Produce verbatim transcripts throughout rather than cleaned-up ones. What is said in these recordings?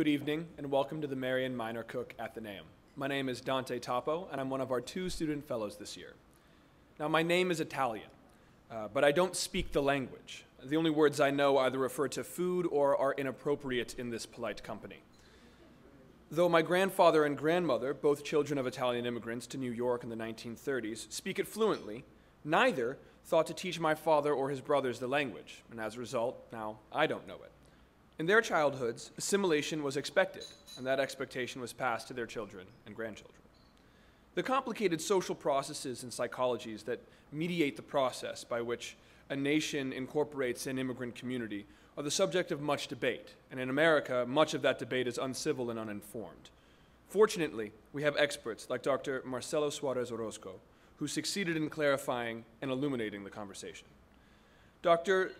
Good evening, and welcome to the Marian Miner Cook Athenaeum. My name is Dante Toppo, and I'm one of our two student fellows this year. Now, my name is Italian, uh, but I don't speak the language. The only words I know either refer to food or are inappropriate in this polite company. Though my grandfather and grandmother, both children of Italian immigrants to New York in the nineteen thirties, speak it fluently, neither thought to teach my father or his brothers the language, and as a result, now I don't know it. In their childhoods, assimilation was expected, and that expectation was passed to their children and grandchildren. The complicated social processes and psychologies that mediate the process by which a nation incorporates an immigrant community are the subject of much debate, and in America, much of that debate is uncivil and uninformed. Fortunately, we have experts like Doctor Marcelo Suárez-Orozco, who succeeded in clarifying and illuminating the conversation. Doctor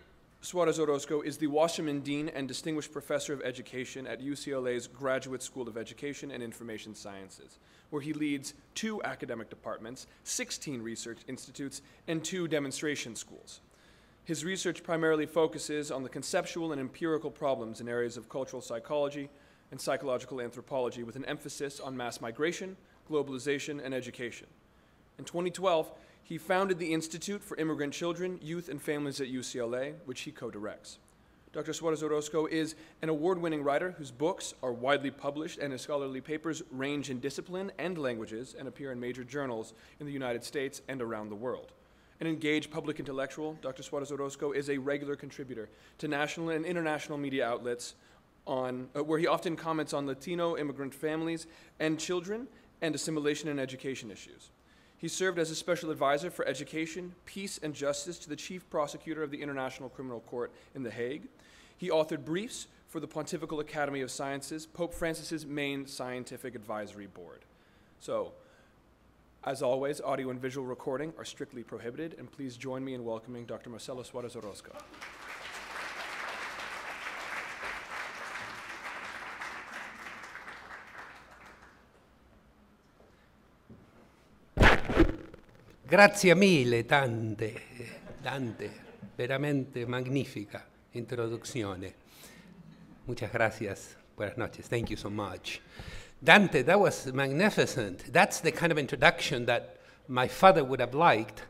Suárez-Orozco is the Wasserman Dean and Distinguished Professor of Education at U C L A's Graduate School of Education and Information Sciences, where he leads two academic departments, sixteen research institutes, and two demonstration schools. His research primarily focuses on the conceptual and empirical problems in areas of cultural psychology and psychological anthropology, with an emphasis on mass migration, globalization, and education. In twenty twelve, he founded the Institute for Immigrant Children, Youth, and Families at U C L A, which he co-directs. Doctor Suárez-Orozco is an award-winning writer whose books are widely published, and his scholarly papers range in discipline and languages and appear in major journals in the United States and around the world. An engaged public intellectual, Doctor Suárez-Orozco is a regular contributor to national and international media outlets on, uh, where he often comments on Latino immigrant families and children and assimilation and education issues. He served as a special advisor for education, peace, and justice to the chief prosecutor of the International Criminal Court in The Hague. He authored briefs for the Pontifical Academy of Sciences, Pope Francis's main scientific advisory board. So, as always, audio and visual recording are strictly prohibited, and please join me in welcoming Doctor Marcelo Suárez-Orozco. Grazie mille, Dante, Dante, veramente magnífica introducción. Muchas gracias. Buenas noches. Thank you so much. Dante, that was magnificent. That's the kind of introduction that my father would have liked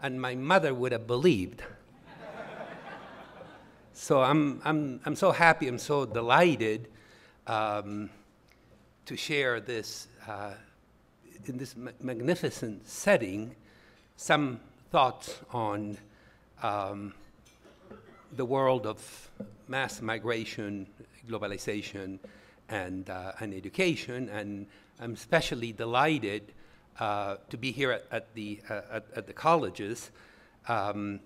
and my mother would have believed. So I'm, I'm, I'm so happy, I'm so delighted um, to share this, uh, in this ma magnificent setting, some thoughts on um, the world of mass migration, globalization, and, uh, and education. And I'm especially delighted uh, to be here at, at, the, uh, at, at the colleges. Um,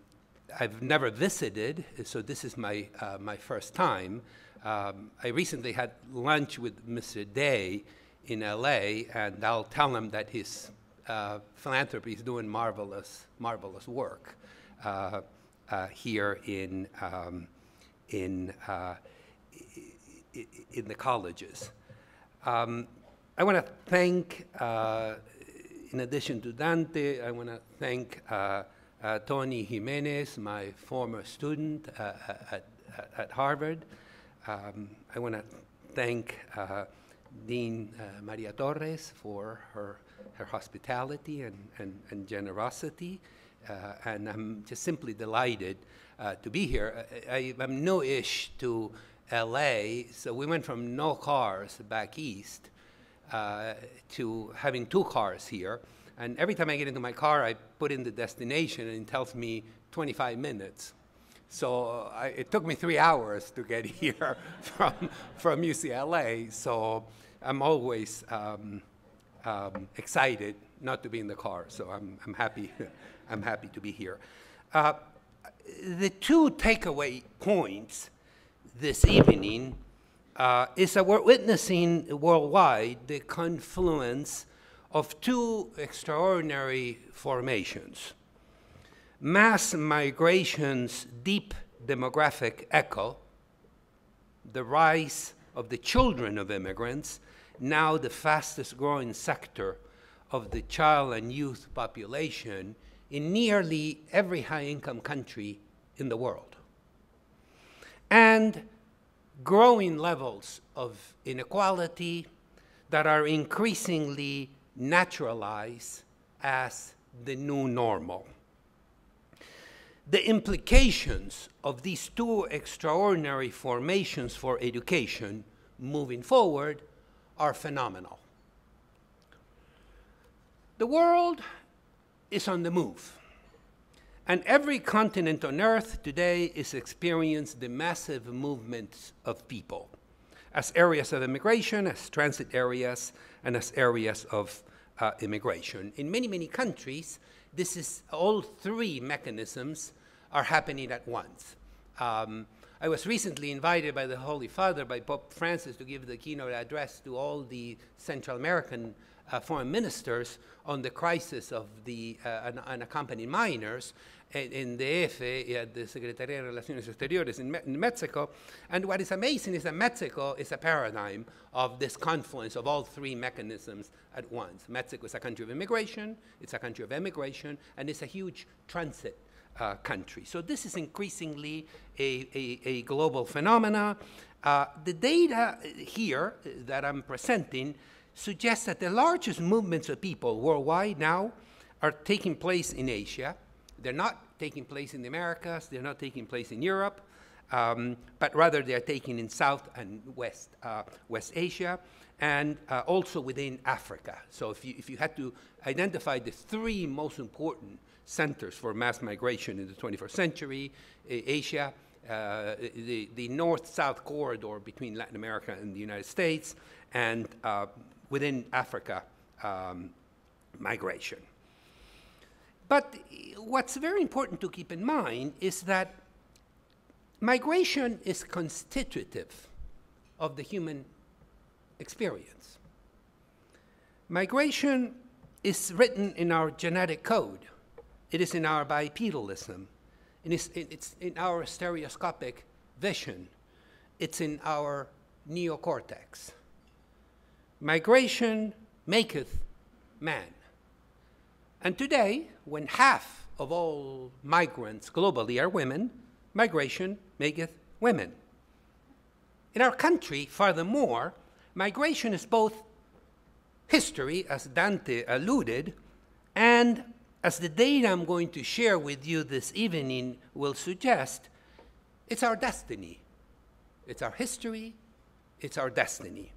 I've never visited, so this is my, uh, my first time. Um, I recently had lunch with Mister Day in L A, and I'll tell him that his Uh, philanthropy is doing marvelous, marvelous work uh, uh, here in um, in uh, in the colleges. Um, I want to thank, uh, in addition to Dante, I want to thank uh, uh, Tony Jimenez, my former student uh, at, at Harvard. Um, I want to thank uh, Dean uh, Maria Torres for her. her hospitality and, and, and generosity, uh, and I'm just simply delighted uh, to be here. I, I, I'm new-ish to L A, so we went from no cars back east uh, to having two cars here, and every time I get into my car, I put in the destination, and it tells me twenty-five minutes. So I, it took me three hours to get here from, from U C L A, so I'm always um, Um, excited not to be in the car, so I'm, I'm happy. I'm happy to be here. Uh, the two takeaway points this evening uh, is that we're witnessing worldwide the confluence of two extraordinary formations: mass migration's deep demographic echo, the rise of the children of immigrants, now the fastest growing sector of the child and youth population in nearly every high income country in the world. And growing levels of inequality that are increasingly naturalized as the new normal. The implications of these two extraordinary formations for education moving forward are phenomenal. The world is on the move, and every continent on Earth today is experiencing the massive movements of people as areas of immigration, as transit areas, and as areas of uh, immigration. In many, many countries, this is all three mechanisms are happening at once. Um, I was recently invited by the Holy Father, by Pope Francis, to give the keynote address to all the Central American uh, foreign ministers on the crisis of the uh, unaccompanied minors in the E F E, at the Secretaría de Relaciones Exteriores in, Me in Mexico. And what is amazing is that Mexico is a paradigm of this confluence of all three mechanisms at once. Mexico is a country of immigration, it's a country of emigration, and it's a huge transit uh, country. So this is increasingly a, a, a global phenomena. Uh, the data here that I'm presenting suggests that the largest movements of people worldwide now are taking place in Asia. They're not taking place in the Americas, they're not taking place in Europe, um, but rather they're taking in South and West, uh, West Asia, and uh, also within Africa. So if you, if you had to identify the three most important centers for mass migration in the twenty-first century, uh, Asia, uh, the, the north-south corridor between Latin America and the United States, and uh, within Africa, um, migration. But what's very important to keep in mind is that migration is constitutive of the human experience. Migration is written in our genetic code. It is in our bipedalism. It is, it's in our stereoscopic vision. It's in our neocortex. Migration maketh man. And today, when half of all migrants globally are women, migration maketh women. In our country, furthermore, migration is both history, as Dante alluded, and as the data I'm going to share with you this evening will suggest, it's our destiny. It's our history, it's our destiny.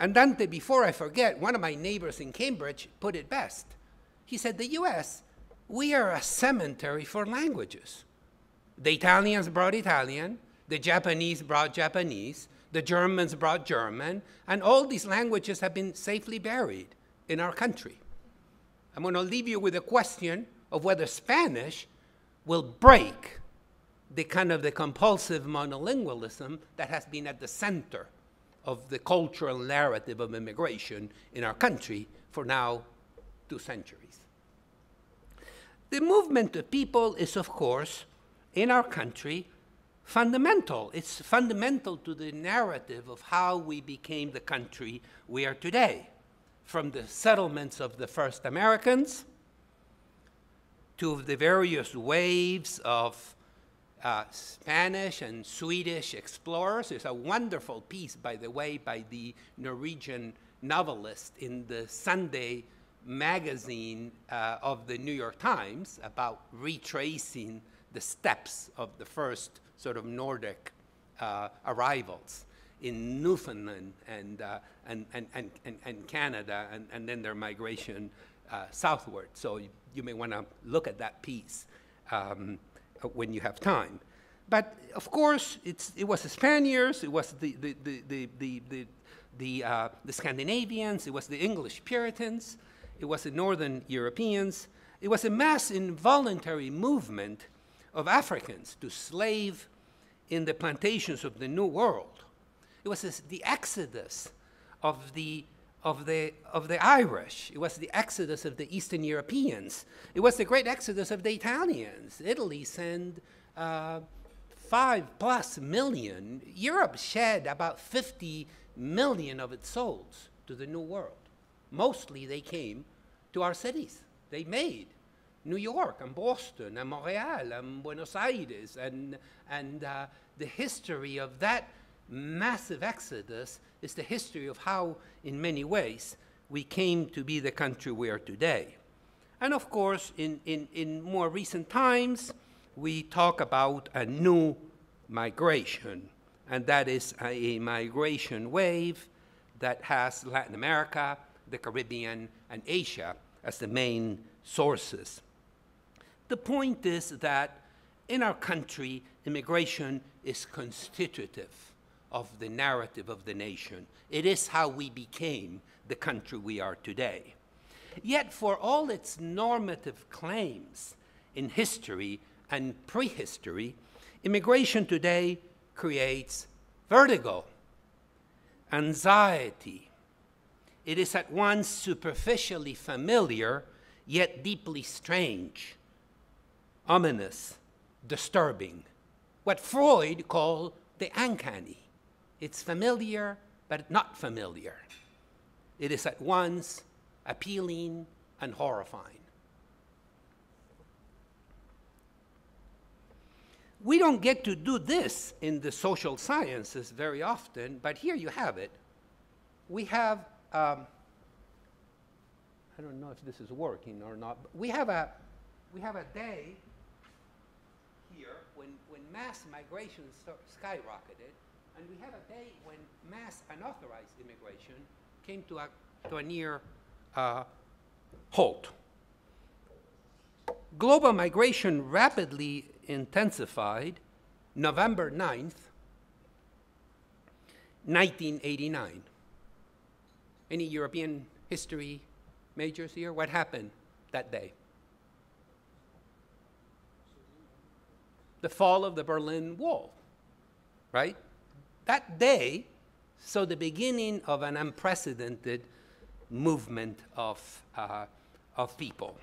And Dante, before I forget, one of my neighbors in Cambridge put it best. He said, the U S, we are a cemetery for languages. The Italians brought Italian, the Japanese brought Japanese, the Germans brought German, and all these languages have been safely buried in our country. I'm going to leave you with a question of whether Spanish will break the kind of the compulsive monolingualism that has been at the center of the cultural narrative of immigration in our country for now two centuries. The movement of people is, of course, in our country, fundamental. It's fundamental to the narrative of how we became the country we are today, from the settlements of the first Americans to the various waves of uh, Spanish and Swedish explorers. There's a wonderful piece, by the way, by the Norwegian novelist in the Sunday magazine uh, of the New York Times about retracing the steps of the first sort of Nordic uh, arrivals in Newfoundland and, uh, and, and, and, and Canada, and, and then their migration uh, southward. So you, you may want to look at that piece um, when you have time. But of course, it's, it was the Spaniards, it was the, the, the, the, the, the, the, uh, the Scandinavians, it was the English Puritans, it was the Northern Europeans. It was a mass involuntary movement of Africans to slave in the plantations of the New World. It was this, the exodus of the, of, the, of the Irish. It was the exodus of the Eastern Europeans. It was the great exodus of the Italians. Italy sent uh, five plus million. Europe shed about fifty million of its souls to the New World. Mostly they came to our cities. They made New York and Boston and Montreal and Buenos Aires, and, and uh, the history of that massive exodus is the history of how, in many ways, we came to be the country we are today. And of course, in, in, in more recent times, we talk about a new migration, and that is a, a migration wave that has Latin America, the Caribbean, and Asia as the main sources. The point is that in our country, immigration is constitutive of the narrative of the nation. It is how we became the country we are today. Yet for all its normative claims in history and prehistory, immigration today creates vertigo, anxiety. It is at once superficially familiar, yet deeply strange, ominous, disturbing, what Freud called the uncanny. It's familiar, but not familiar. It is at once appealing and horrifying. We don't get to do this in the social sciences very often, but here you have it. We have, um, I don't know if this is working or not, but we have a, we have a day here when, when mass migration skyrocketed, and we have a day when mass unauthorized immigration came to a, to a near uh, halt. Global migration rapidly intensified November ninth, nineteen eighty-nine. Any European history majors here? What happened that day? The fall of the Berlin Wall, right? That day saw the beginning of an unprecedented movement of, uh, of people.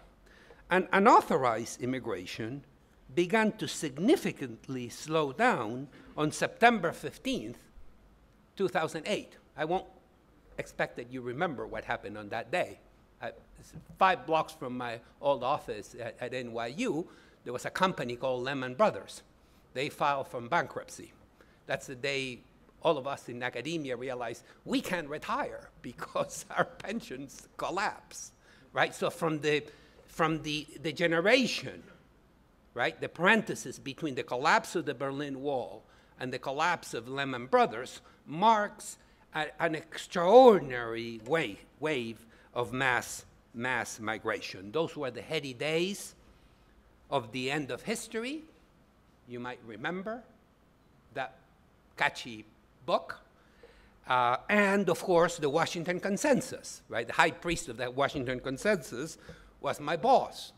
And unauthorized immigration began to significantly slow down on September fifteenth, two thousand eight. I won't expect that you remember what happened on that day. I, five blocks from my old office at, at N Y U, there was a company called Lehman Brothers. They filed for bankruptcy. That's the day all of us in academia realized we can't retire because our pensions collapse, right? So from the, from the, the generation, right, the parenthesis between the collapse of the Berlin Wall and the collapse of Lehman Brothers marks a, an extraordinary wave, wave of mass, mass migration. Those were the heady days of the end of history. You might remember that catchy book. Uh, and of course, the Washington Consensus, right? The high priest of that Washington Consensus was my boss,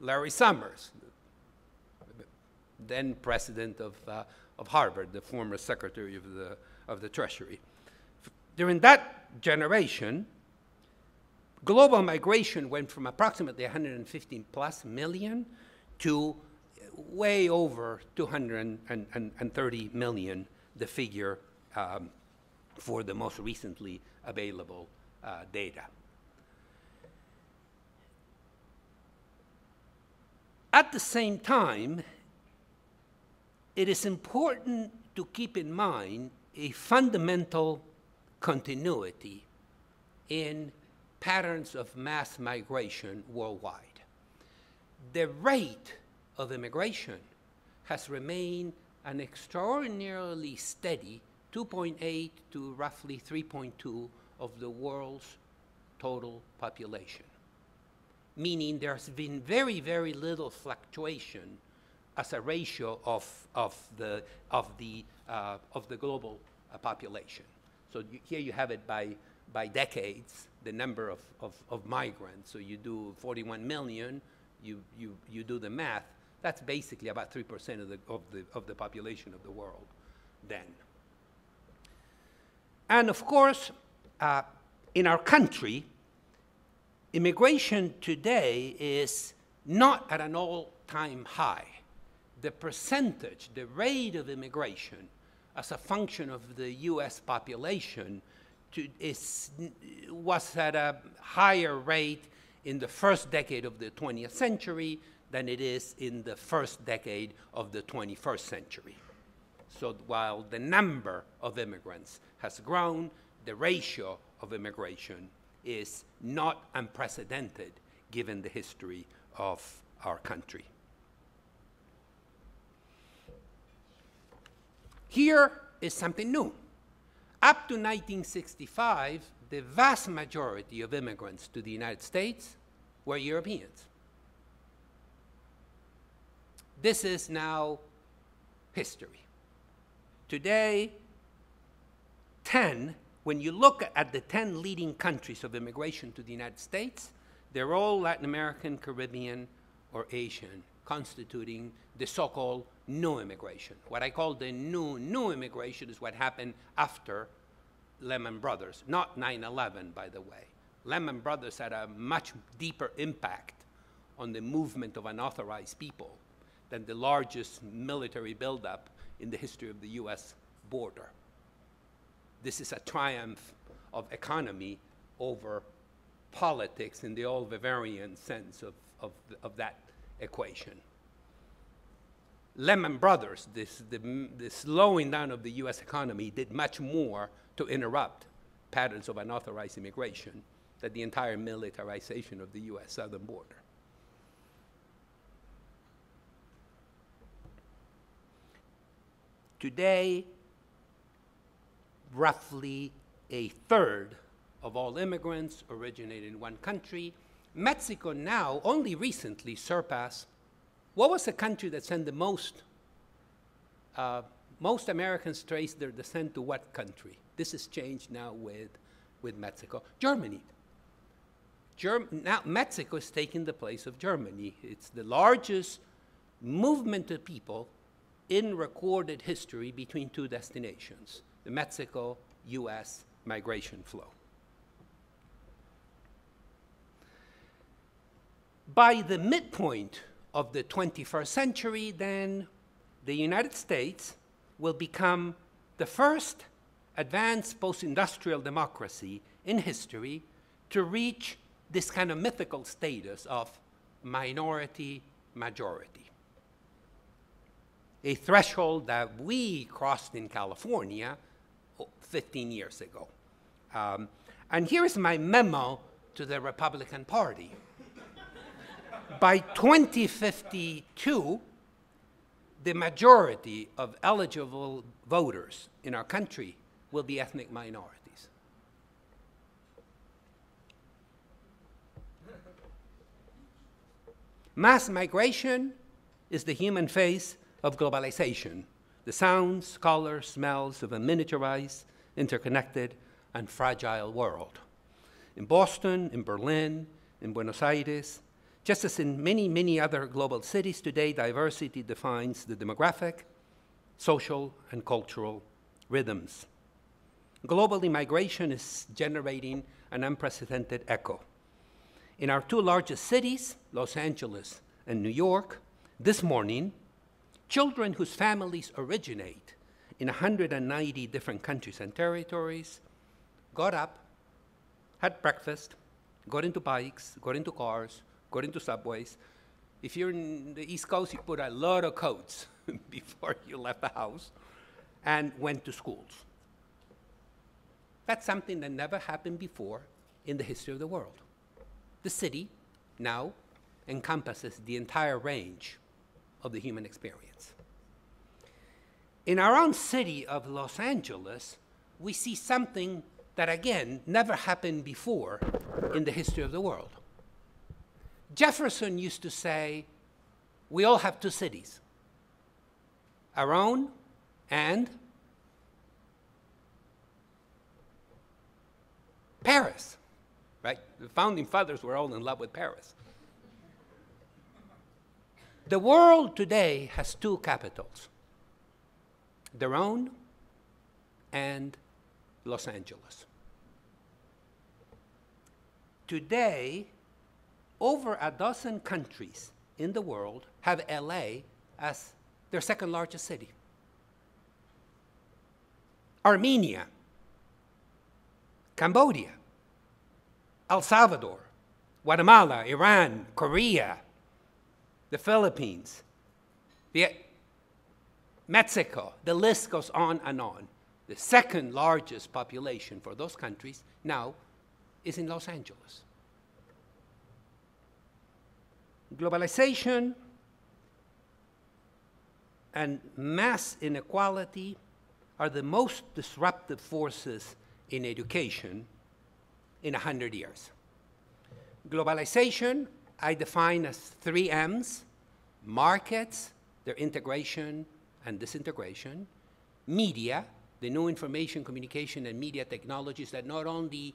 Larry Summers, then president of, uh, of Harvard, the former secretary of the, of the Treasury. During that generation, global migration went from approximately one hundred fifteen plus million to way over two hundred thirty million, the figure um, for the most recently available uh, data. At the same time, it is important to keep in mind a fundamental continuity in patterns of mass migration worldwide. The rate of immigration has remained an extraordinarily steady two point eight to roughly three point two of the world's total population, meaning there's been very, very little fluctuation as a ratio of, of, the, of, the, uh, of the global uh, population. So you, here you have it by, by decades, the number of, of, of migrants. So you do forty-one million, you, you, you do the math. That's basically about three percent of the, of, the, of the population of the world then. And of course, uh, in our country, immigration today is not at an all-time high. The percentage, the rate of immigration as a function of the U S population to, is, was at a higher rate in the first decade of the twentieth century than it is in the first decade of the twenty-first century. So while the number of immigrants has grown, the ratio of immigration is not unprecedented given the history of our country. Here is something new. Up to nineteen sixty-five, the vast majority of immigrants to the United States were Europeans. This is now history. Today, ten, when you look at the ten leading countries of immigration to the United States, they're all Latin American, Caribbean, or Asian, constituting the so-called new immigration. What I call the new, new immigration is what happened after Lehman Brothers, not nine eleven, by the way. Lehman Brothers had a much deeper impact on the movement of unauthorized people than the largest military buildup in the history of the U S border. This is a triumph of economy over politics in the old Bavarian sense of, of, of that equation. Lehman Brothers, this, the, the slowing down of the U S economy, did much more to interrupt patterns of unauthorized immigration than the entire militarization of the U S southern border. Today, roughly a third of all immigrants originate in one country. Mexico now, only recently, surpassed. What was the country that sent the most? Uh, most Americans trace their descent to what country? This has changed now with, with Mexico. Germany. Germ now Mexico is taking the place of Germany. It's the largest movement of people in recorded history between two destinations, the Mexico U S migration flow. By the midpoint of the twenty-first century, then, the United States will become the first advanced post-industrial democracy in history to reach this kind of mythical status of minority-majority, a threshold that we crossed in California fifteen years ago. Um, and here is my memo to the Republican Party. By twenty fifty-two, the majority of eligible voters in our country will be ethnic minorities. Mass migration is the human face of globalization, the sounds, colors, smells of a miniaturized, interconnected, and fragile world. In Boston, in Berlin, in Buenos Aires, just as in many, many other global cities today, diversity defines the demographic, social, and cultural rhythms. Globally, migration is generating an unprecedented echo. In our two largest cities, Los Angeles and New York, this morning, children whose families originate in one hundred ninety different countries and territories got up, had breakfast, got into bikes, got into cars, got into subways. If you're in the East Coast, you put a lot of coats before you left the house, and went to schools. That's something that never happened before in the history of the world. The city now encompasses the entire range of the human experience. In our own city of Los Angeles, we see something that, again, never happened before in the history of the world. Jefferson used to say, we all have two cities, our own and Paris, right? The founding fathers were all in love with Paris. The world today has two capitals, their own and Los Angeles. Today, over a dozen countries in the world have L A as their second largest city. Armenia, Cambodia, El Salvador, Guatemala, Iran, Korea, the Philippines, the Mexico, the list goes on and on. The second largest population for those countries now is in Los Angeles. Globalization and mass inequality are the most disruptive forces in education in one hundred years. Globalization, I define as three M's: markets, their integration and disintegration; media, the new information, communication, and media technologies that not only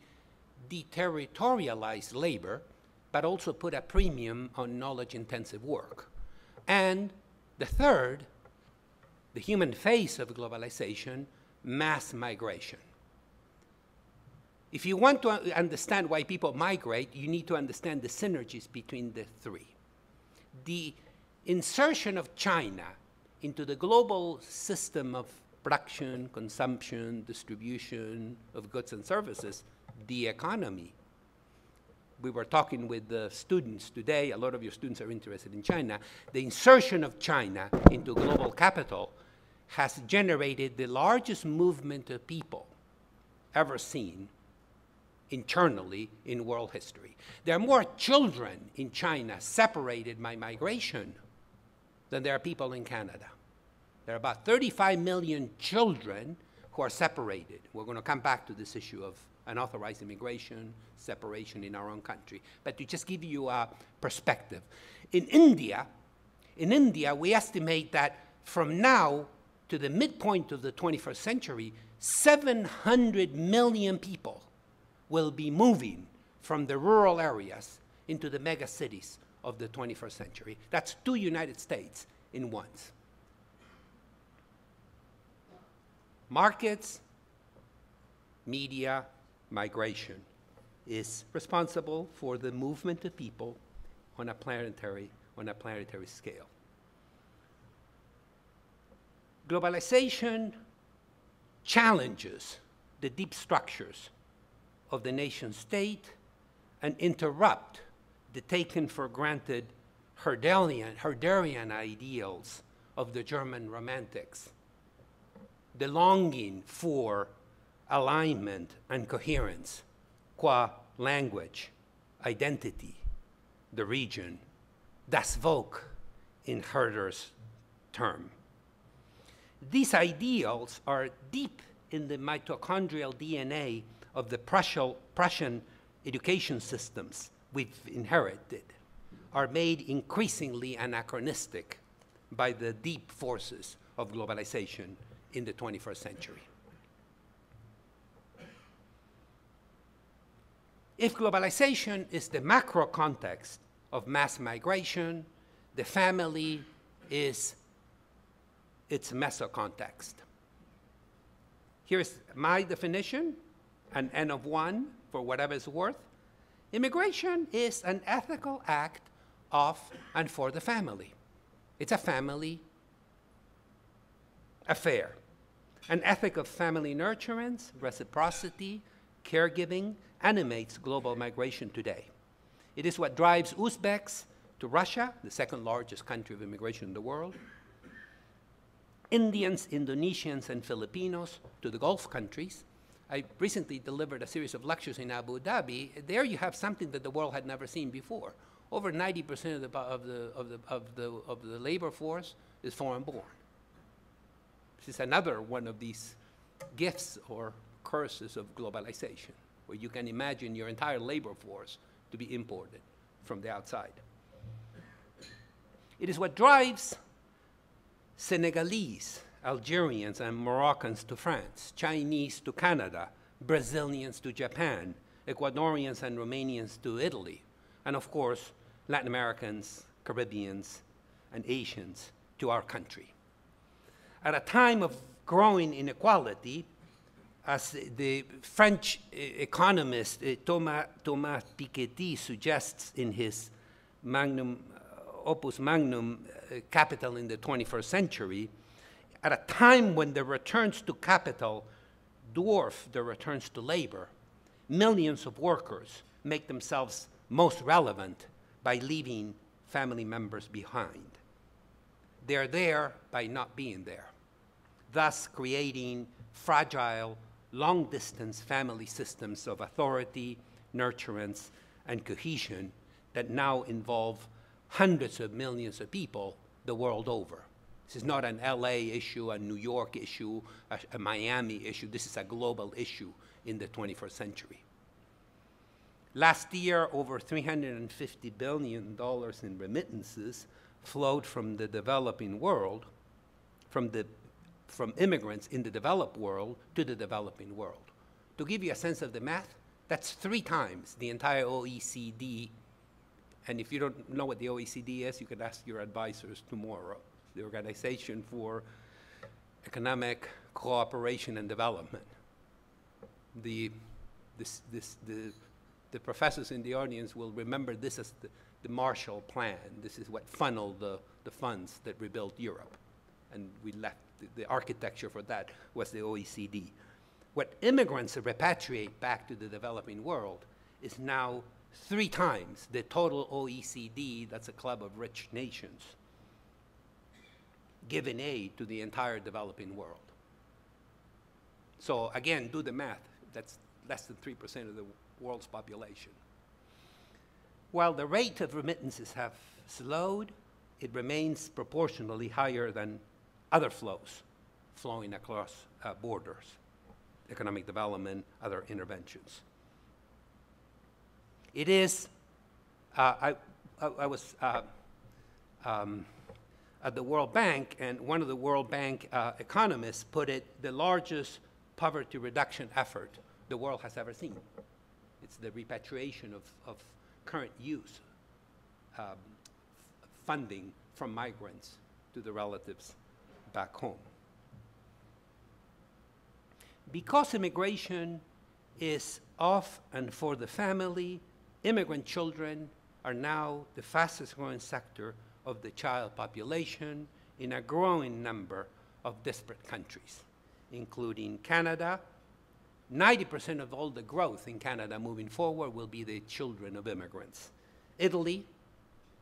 deterritorialize labor, but also put a premium on knowledge-intensive work; and the third, the human face of globalization, mass migration. If you want to understand why people migrate, you need to understand the synergies between the three. The insertion of China into the global system of production, consumption, distribution of goods and services, the economy. We were talking with the students today. A lot of your students are interested in China. The insertion of China into global capital has generated the largest movement of people ever seen internally in world history. There are more children in China separated by migration than there are people in Canada. There are about thirty-five million children who are separated. We're going to come back to this issue of unauthorized immigration, separation in our own country. But to just give you a perspective, in India, in India, we estimate that from now to the midpoint of the twenty-first century, seven hundred million people will be moving from the rural areas into the mega cities of the twenty-first century. That's two United States in one. Markets, media, migration is responsible for the movement of people on a planetary, on a planetary scale. Globalization challenges the deep structures of the nation state and interrupt the taken for granted Herderian, Herderian ideals of the German romantics, the longing for alignment and coherence qua language, identity, the region, das Volk in Herder's term. These ideals are deep in the mitochondrial D N A of the Prussian education systems we've inherited, are made increasingly anachronistic by the deep forces of globalization in the twenty-first century. If globalization is the macro context of mass migration, the family is its meso context. Here's my definition, an N of one for whatever it's worth. Immigration is an ethical act of and for the family. It's a family affair. An ethic of family nurturance, reciprocity, caregiving animates global migration today. It is what drives Uzbeks to Russia, the second largest country of immigration in the world, Indians, Indonesians, and Filipinos to the Gulf countries. I recently delivered a series of lectures in Abu Dhabi. There you have something that the world had never seen before. Over ninety percent of the, of, the, of, the, of, the, of the labor force is foreign-born. This is another one of these gifts or curses of globalization, where you can imagine your entire labor force to be imported from the outside. It is what drives Senegalese, Algerians, and Moroccans to France, Chinese to Canada, Brazilians to Japan, Ecuadorians and Romanians to Italy, and of course, Latin Americans, Caribbeans, and Asians to our country. At a time of growing inequality, as the French economist Thomas, Thomas Piketty suggests in his magnum, opus magnum, uh, Capital in the twenty-first century, at a time when the returns to capital dwarf the returns to labor, millions of workers make themselves most relevant by leaving family members behind. They're there by not being there. thus creating fragile, long-distance family systems of authority, nurturance, and cohesion that now involve hundreds of millions of people the world over. This is not an L A issue, a New York issue, a, a Miami issue. This is a global issue in the twenty-first century. Last year, over three hundred fifty billion dollars in remittances flowed from the developing world, from, the, from immigrants in the developed world to the developing world. To give you a sense of the math, that's three times the entire O E C D. And if you don't know what the O E C D is, you could ask your advisors tomorrow. The Organization for Economic Cooperation and Development. The, this, this, the, the professors in the audience will remember this as the, the Marshall Plan. This is what funneled the, the funds that rebuilt Europe. And we left, the, the architecture for that was the O E C D. What immigrants repatriate back to the developing world is now three times the total O E C D, that's a club of rich nations, giving aid to the entire developing world. So again, do the math. That's less than three percent of the world's population. While the rate of remittances have slowed, it remains proportionally higher than other flows flowing across uh, borders, economic development, other interventions. It is, uh, I, I, I was uh, um, at the World Bank, and one of the World Bank uh, economists put it, the largest poverty reduction effort the world has ever seen. It's the repatriation of, of current use um, funding from migrants to the relatives back home. Because immigration is of and for the family, immigrant children are now the fastest growing sector of the child population in a growing number of disparate countries, including Canada. ninety percent of all the growth in Canada moving forward will be the children of immigrants. Italy,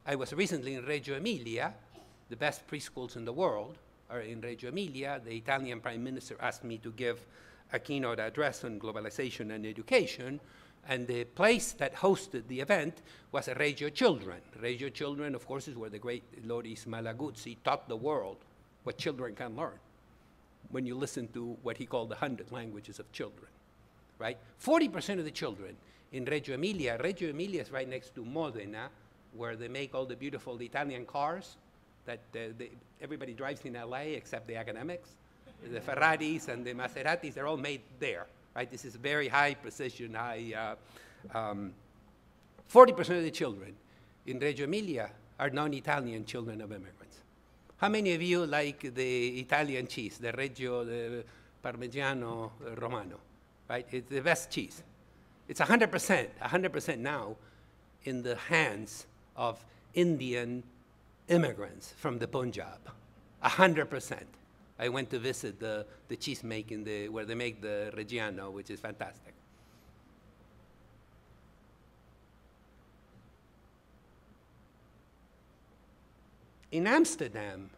I was recently in Reggio Emilia. The best preschools in the world are in Reggio Emilia. The Italian Prime Minister asked me to give a keynote address on globalization and education, and the place that hosted the event was Reggio Children. Reggio Children, of course, is where the great Loris Malaguzzi taught the world what children can learn when you listen to what he called the hundred languages of children, right? forty percent of the children in Reggio Emilia, Reggio Emilia is right next to Modena, where they make all the beautiful Italian cars that uh, they, everybody drives in L A except the academics. The Ferraris and the Maseratis, they're all made there, right? This is very high precision, high, uh, um, forty percent of the children in Reggio Emilia are non-Italian children of immigrants. How many of you like the Italian cheese, the Reggio, the Parmigiano uh, Romano, right? It's the best cheese. It's one hundred percent, one hundred percent now in the hands of Indian immigrants from the Punjab, one hundred percent. I went to visit the, the cheese making, the, where they make the Reggiano, which is fantastic. In Amsterdam,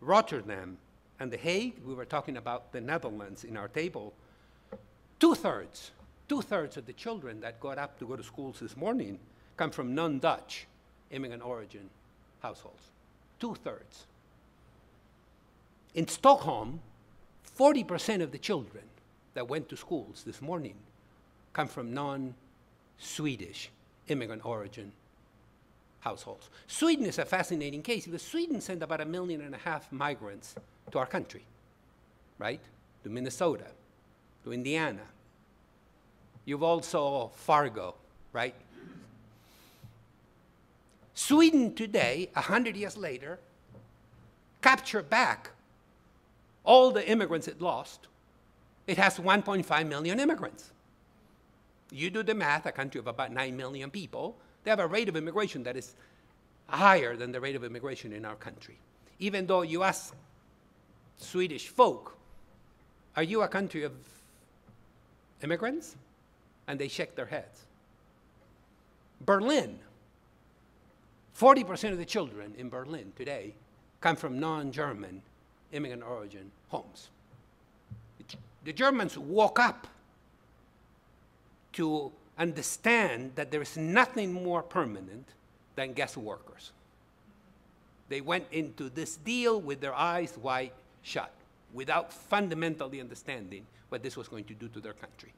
Rotterdam, and The Hague, we were talking about the Netherlands in our table, two-thirds, two-thirds of the children that got up to go to schools this morning come from non-Dutch immigrant origin households, two-thirds. In Stockholm, forty percent of the children that went to schools this morning come from non-Swedish immigrant origin households. Sweden is a fascinating case because Sweden sent about a million and a half migrants to our country, right? To Minnesota, to Indiana. You've also Fargo, right? Sweden today, one hundred years later, captured back all the immigrants it lost. It has one point five million immigrants. You do the math, a country of about nine million people, they have a rate of immigration that is higher than the rate of immigration in our country. Even though you ask Swedish folk, are you a country of immigrants? And they shake their heads. Berlin, forty percent of the children in Berlin today come from non-German immigrant origin homes. The Germans woke up to understand that there is nothing more permanent than guest workers. They went into this deal with their eyes wide shut, without fundamentally understanding what this was going to do to their country.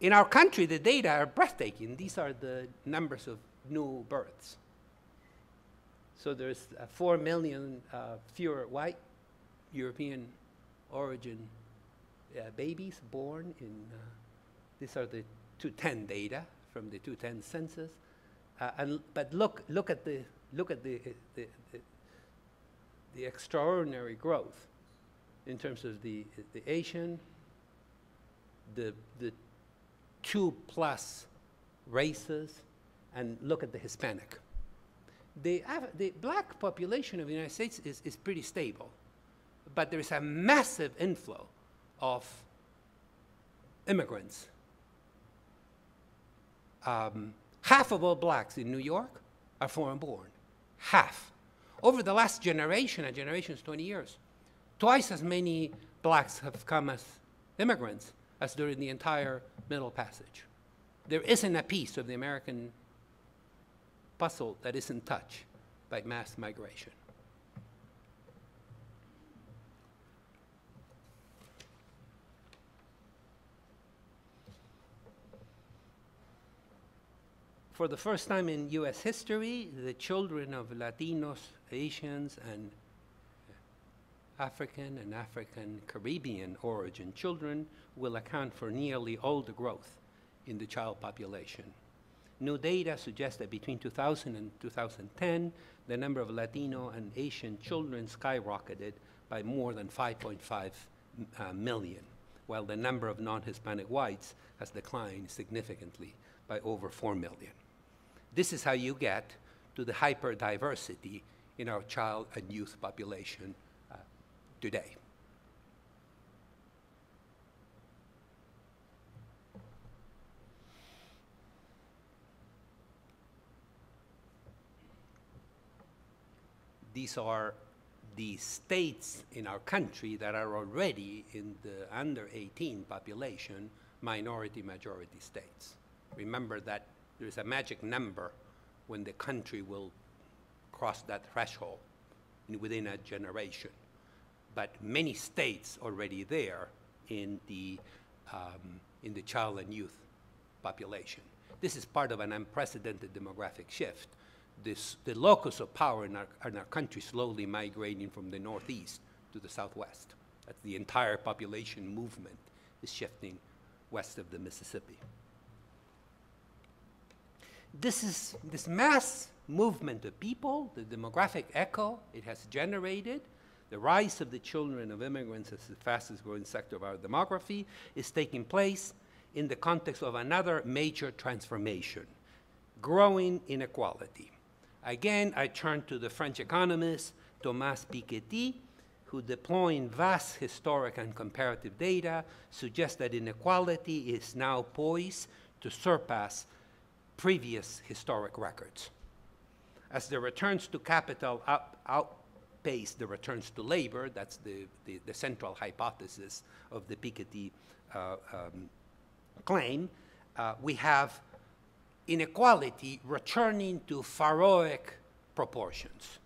In our country, the data are breathtaking. These are the numbers of new births. So there's uh, four million uh, fewer white European origin uh, babies born in, uh, these are the two ten data from the two ten census. Uh, and, but look, look at, the, look at the, the, the, the extraordinary growth in terms of the, the Asian, the, the two plus races, and look at the Hispanic. The, the black population of the United States is, is pretty stable, but there is a massive inflow of immigrants. Um, half of all blacks in New York are foreign born, half. Over the last generation, a generation's twenty years, twice as many blacks have come as immigrants as during the entire Middle Passage. There isn't a piece of the American puzzle that isn't touched by mass migration. For the first time in U S history, the children of Latinos, Asians, and African and African Caribbean origin children will account for nearly all the growth in the child population. New data suggests that between two thousand and two thousand ten, the number of Latino and Asian children skyrocketed by more than five point five million, while the number of non-Hispanic whites has declined significantly by over four million. This is how you get to the hyperdiversity in our child and youth population uh, today. These are the states in our country that are already in the under eighteen population, minority-majority states. Remember that there's a magic number when the country will cross that threshold in, within a generation. But many states already there in the, um, in the child and youth population. This is part of an unprecedented demographic shift. This, the locus of power in our, in our country slowly migrating from the northeast to the southwest. That's the entire population movement is shifting west of the Mississippi. This is this mass movement of people, the demographic echo it has generated, the rise of the children of immigrants as the fastest growing sector of our demography is taking place in the context of another major transformation, growing inequality. Again, I turn to the French economist, Thomas Piketty, who deploying vast historic and comparative data suggests that inequality is now poised to surpass previous historic records. As the returns to capital out, outpace the returns to labor, that's the, the, the central hypothesis of the Piketty uh, um, claim, uh, we have inequality returning to pharaohic proportions.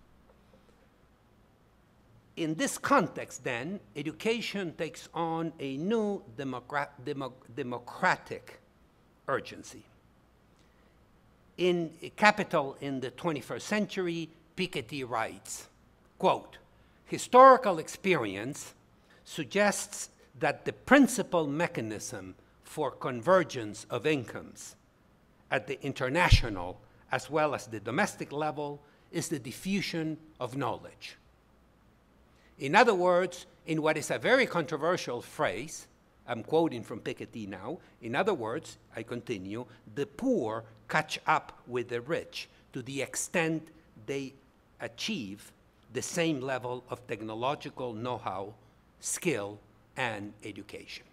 In this context, then, education takes on a new demogra demo democratic urgency. In Capital in the twenty-first century, Piketty writes, quote, historical experience suggests that the principal mechanism for convergence of incomes at the international as well as the domestic level is the diffusion of knowledge. In other words, in what is a very controversial phrase, I'm quoting from Piketty now. In other words, I continue, the poor catch up with the rich to the extent they achieve the same level of technological know-how, skill, and education.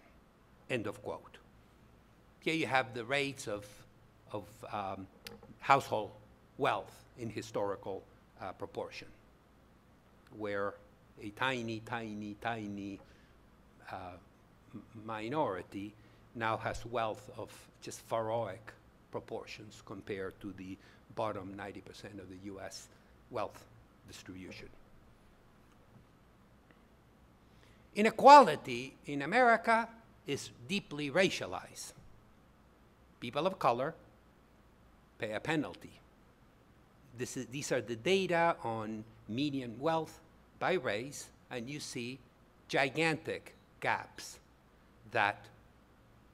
End of quote. Here you have the rates of, of um, household wealth in historical uh, proportion. where a tiny, tiny, tiny uh, minority now has wealth of just pharaonic proportions compared to the bottom ninety percent of the U S wealth distribution. Inequality in America is deeply racialized. People of color pay a penalty. This is, these are the data on median wealth by race, and you see gigantic gaps that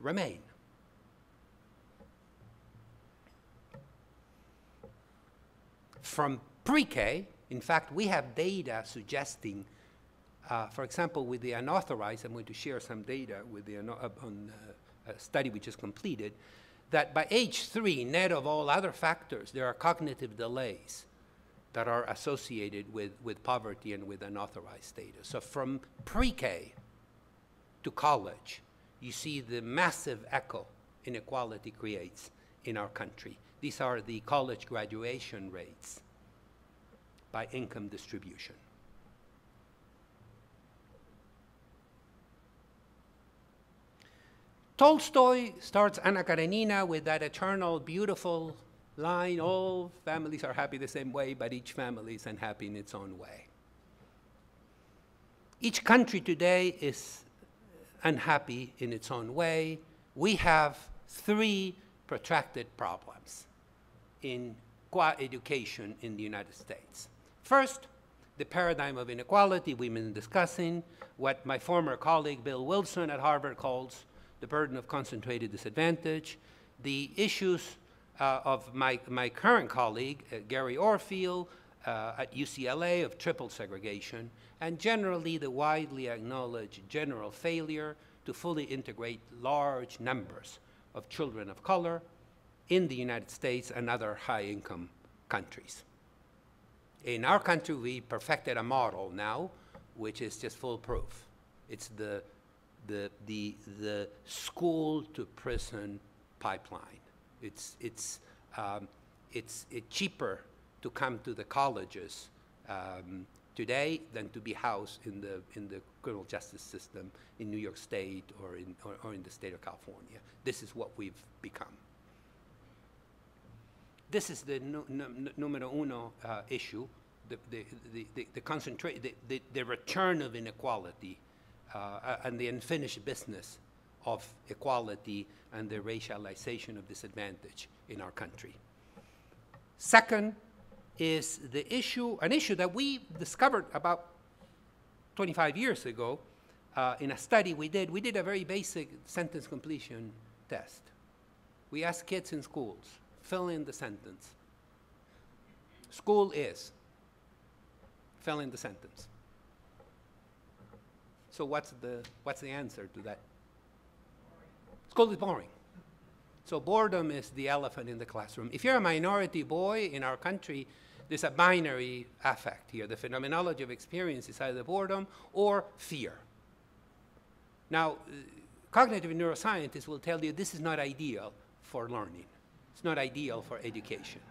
remain. From pre-K, in fact, we have data suggesting, uh, for example, with the unauthorized, I'm going to share some data with the, uh, on uh, a study we just completed, that by age three, net of all other factors, there are cognitive delays that are associated with, with poverty and with unauthorized status. So from pre-K to college, you see the massive echo inequality creates in our country. These are the college graduation rates by income distribution. Tolstoy starts Anna Karenina with that eternal, beautiful line, all families are happy the same way, but each family is unhappy in its own way. Each country today is unhappy in its own way. We have three protracted problems in education in the United States. First, the paradigm of inequality we've been discussing, what my former colleague Bill Wilson at Harvard calls the burden of concentrated disadvantage, the issues uh, of my, my current colleague, uh, Gary Orfield uh, at U C L A, of triple segregation, and generally the widely acknowledged general failure to fully integrate large numbers of children of color in the United States and other high-income countries. In our country, we perfected a model now, which is just foolproof. It's the, the, the, the school-to-prison pipeline. It's, it's, um, it's, it's cheaper to come to the colleges um, today than to be housed in the, in the criminal justice system in New York State or in, or, or in the state of California. This is what we've become. This is the nu nu numero uno uh, issue, the, the, the, the, the, concentra the, the, the return of inequality uh, and the unfinished business of equality and the racialization of disadvantage in our country. Second is the issue, an issue that we discovered about twenty-five years ago uh, in a study we did. We did a very basic sentence completion test. We asked kids in schools, fill in the sentence. School is. Fill in the sentence. So what's the, what's the answer to that? School is boring. So boredom is the elephant in the classroom. If you're a minority boy in our country, there's a binary affect here. The phenomenology of experience is either boredom or fear. Now, cognitive neuroscientists will tell you this is not ideal for learning. It's not ideal for education,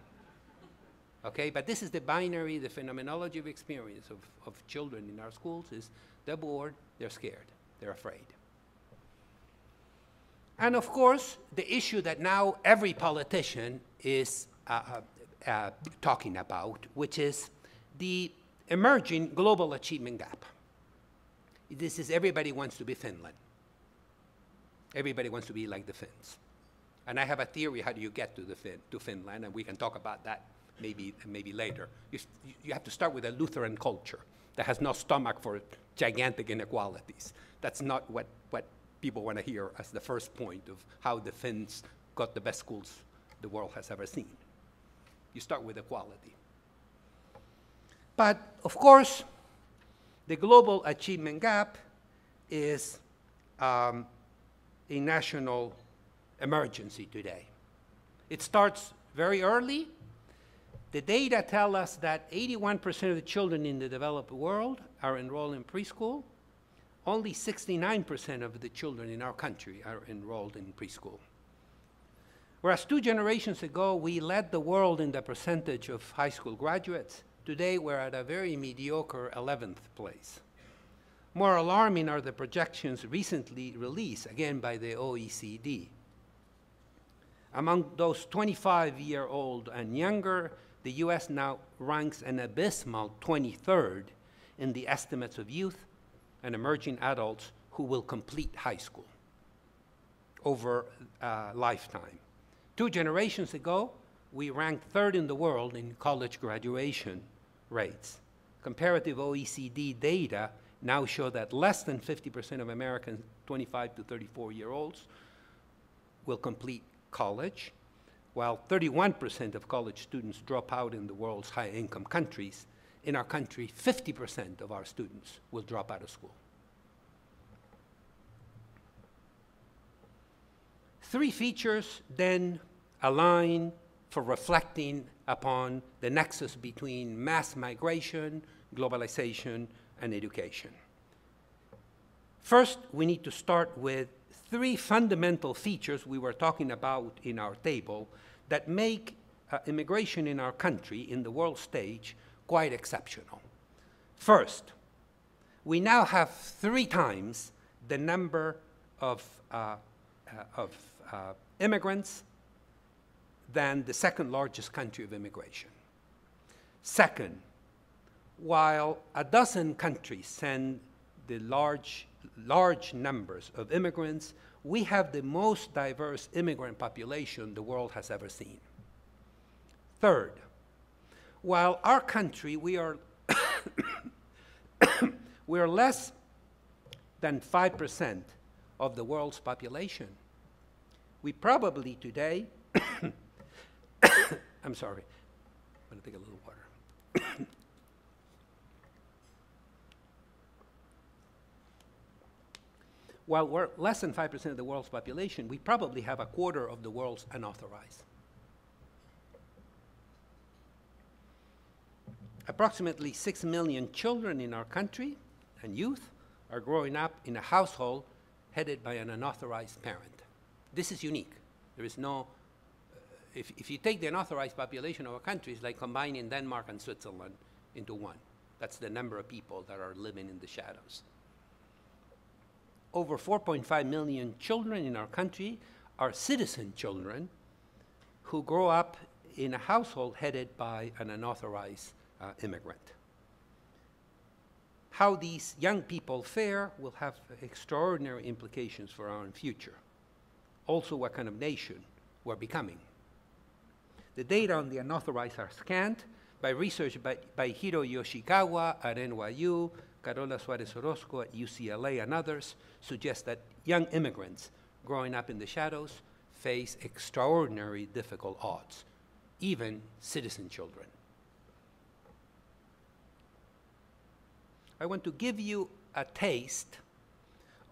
okay? But this is the binary, the phenomenology of experience of, of children in our schools is they're bored, they're scared, they're afraid. And of course, the issue that now every politician is uh, uh, uh, talking about, which is the emerging global achievement gap. This is everybody wants to be Finland. Everybody wants to be like the Finns. And I have a theory, how do you get to, the fin to Finland? And we can talk about that maybe, maybe later. You, you have to start with a Lutheran culture that has no stomach for gigantic inequalities. That's not what, what people want to hear as the first point of how the Finns got the best schools the world has ever seen. You start with equality. But of course, the global achievement gap is um, a national emergency today. It starts very early. The data tell us that eighty-one percent of the children in the developed world are enrolled in preschool. Only sixty-nine percent of the children in our country are enrolled in preschool. Whereas two generations ago, we led the world in the percentage of high school graduates, Today, we're at a very mediocre eleventh place. More alarming are the projections recently released, again by the O E C D. Among those twenty-five-year-old and younger, the U S now ranks an abysmal twenty-third in the estimates of youth and emerging adults who will complete high school over a lifetime. Two generations ago, we ranked third in the world in college graduation rates. Comparative O E C D data now show that less than fifty percent of Americans twenty-five to thirty-four-year-olds will complete college, while thirty-one percent of college students drop out in the world's high-income countries. In our country, fifty percent of our students will drop out of school. Three features then align for reflecting upon the nexus between mass migration, globalization, and education. First, we need to start with three fundamental features we were talking about in our table that make uh, immigration in our country, in the world stage, quite exceptional. First, we now have three times the number of, uh, uh, of uh, immigrants than the second largest country of immigration. Second, while a dozen countries send the large, large numbers of immigrants, we have the most diverse immigrant population the world has ever seen. Third, while our country, we are, we are less than five percent of the world's population. We probably today, I'm sorry, I'm gonna take a little water. While we're less than five percent of the world's population, we probably have a quarter of the world's unauthorized. Approximately six million children in our country and youth are growing up in a household headed by an unauthorized parent. This is unique. There is no, uh, if, if you take the unauthorized population of our country, it's like combining Denmark and Switzerland into one. That's the number of people that are living in the shadows. Over four point five million children in our country are citizen children who grow up in a household headed by an unauthorized uh, immigrant. How these young people fare will have extraordinary implications for our own future. Also, what kind of nation we're becoming. The data on the unauthorized are scant by research by, by Hiro Yoshikawa at N Y U, Carola Suárez-Orozco at U C L A, and others suggest that young immigrants growing up in the shadows face extraordinarily difficult odds, even citizen children. I want to give you a taste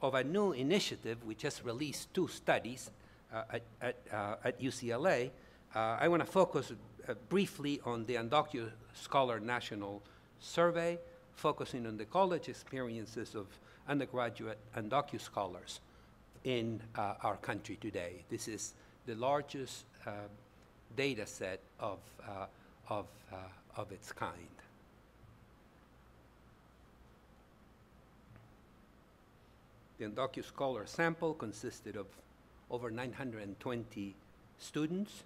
of a new initiative. We just released two studies uh, at, at, uh, at U C L A. Uh, I want to focus uh, briefly on the Undocumented Scholar National Survey, focusing on the college experiences of undergraduate undocumented scholars in uh, our country today. This is the largest uh, data set of, uh, of, uh, of its kind. The undocumented scholar sample consisted of over nine hundred twenty students,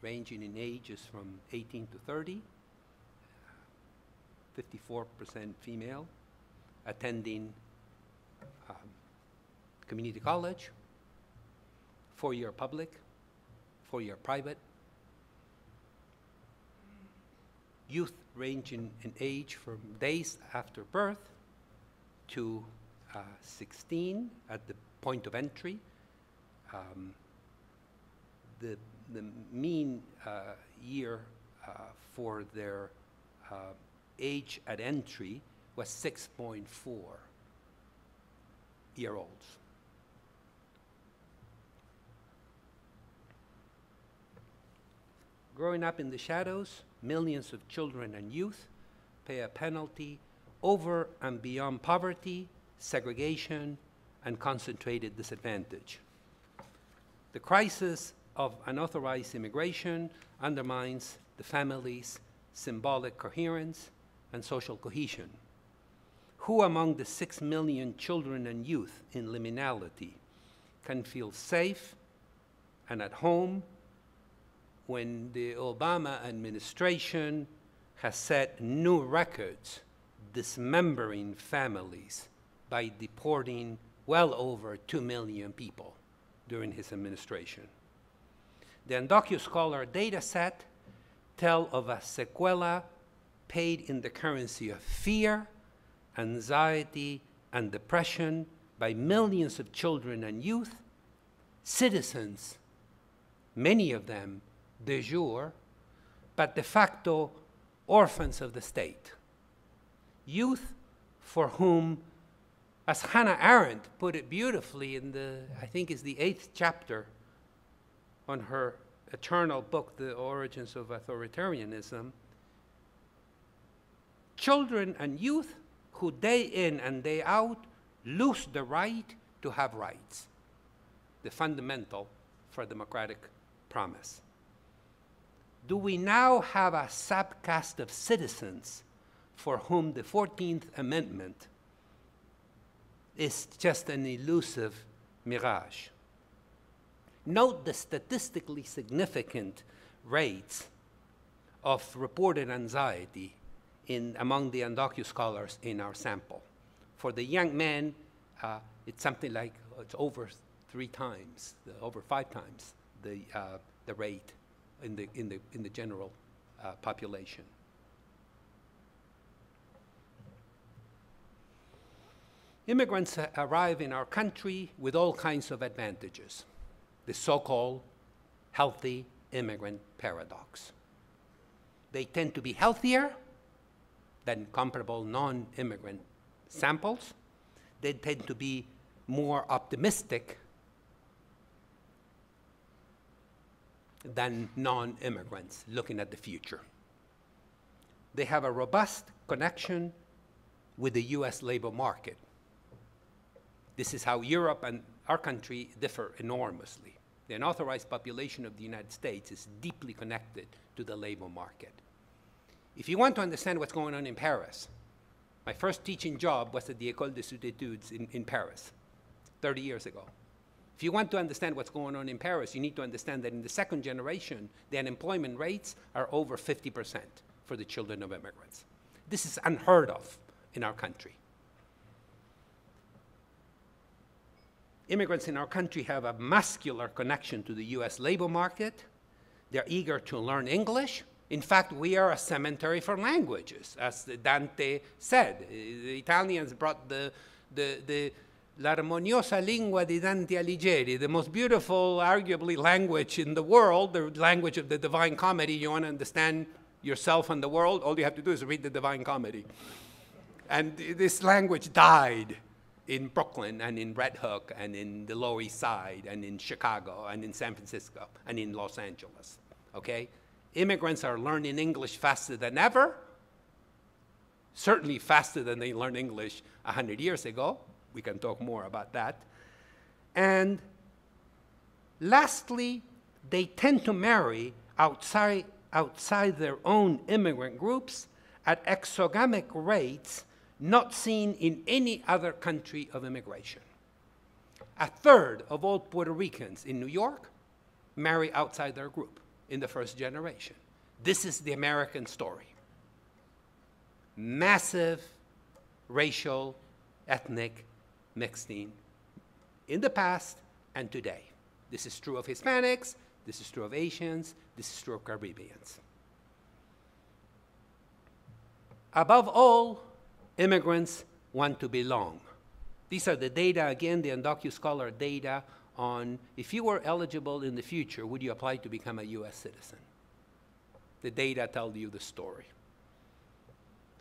ranging in ages from eighteen to thirty. fifty-four percent female, attending um, community college, four-year public, four-year private. Youth ranging in age from days after birth to uh, sixteen at the point of entry. Um, the, the mean uh, year uh, for their uh, age at entry was six point four year olds. Growing up in the shadows, millions of children and youth pay a penalty over and beyond poverty, segregation, and concentrated disadvantage. The crisis of unauthorized immigration undermines the families, symbolic coherence, and social cohesion? Who among the six million children and youth in liminality can feel safe and at home when the Obama administration has set new records dismembering families by deporting well over two million people during his administration? The Andocuscholar data set tell of a sequela paid in the currency of fear, anxiety, and depression by millions of children and youth, citizens, many of them de jure, but de facto orphans of the state. Youth for whom, as Hannah Arendt put it beautifully in the, I think it's the eighth chapter on her eternal book, The Origins of Authoritarianism, children and youth who day in and day out lose the right to have rights, the fundamental for democratic promise. Do we now have a subcaste of citizens for whom the fourteenth Amendment is just an elusive mirage? Note the statistically significant rates of reported anxiety in, among the Andocusscholars in our sample. For the young men, uh, it's something like it's over three times, over five times the, uh, the rate in the, in the, in the general uh, population. Immigrants uh, arrive in our country with all kinds of advantages, the so-called healthy immigrant paradox. They tend to be healthier than comparable non-immigrant samples. They tend to be more optimistic than non-immigrants looking at the future. They have a robust connection with the U S labor market. This is how Europe and our country differ enormously. The unauthorized population of the United States is deeply connected to the labor market. If you want to understand what's going on in Paris, my first teaching job was at the École des Sud-Études in, in Paris, thirty years ago. If you want to understand what's going on in Paris, you need to understand that in the second generation, the unemployment rates are over fifty percent for the children of immigrants. This is unheard of in our country. Immigrants in our country have a muscular connection to the U S labor market. They're eager to learn English. In fact, we are a cemetery for languages, as Dante said. The Italians brought the, the, the l'armoniosa lingua di Dante Alighieri, the most beautiful, arguably, language in the world, the language of the Divine Comedy. You want to understand yourself and the world? All you have to do is read the Divine Comedy. And this language died in Brooklyn and in Red Hook and in the Lower East Side and in Chicago and in San Francisco and in Los Angeles, okay? Immigrants are learning English faster than ever, certainly faster than they learned English a hundred years ago. We can talk more about that. And lastly, they tend to marry outside, outside their own immigrant groups at exogamic rates not seen in any other country of immigration. A third of all Puerto Ricans in New York marry outside their group in the first generation. This is the American story. Massive racial, ethnic mixing in the past and today. This is true of Hispanics, this is true of Asians, this is true of Caribbeans. Above all, immigrants want to belong. These are the data, again, the Andocuscholar data on if you were eligible in the future, would you apply to become a U S citizen? The data tell you the story.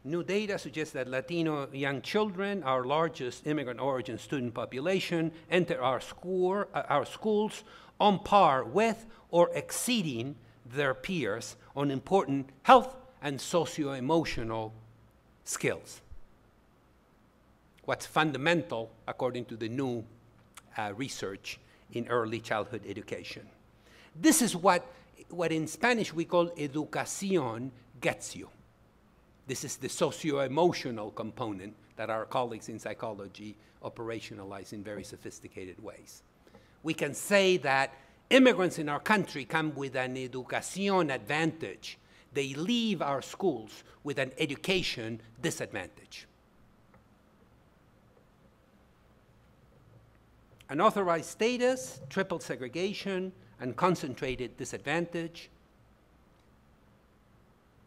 New data suggests that Latino young children, our largest immigrant origin student population, enter our, school, uh, our schools on par with or exceeding their peers on important health and socio-emotional skills. What's fundamental, according to the new uh, research in early childhood education. This is what, what in Spanish we call educación, gets you. This is the socio-emotional component that our colleagues in psychology operationalize in very sophisticated ways. We can say that immigrants in our country come with an educación advantage. They leave our schools with an education disadvantage. Unauthorized status, triple segregation, and concentrated disadvantage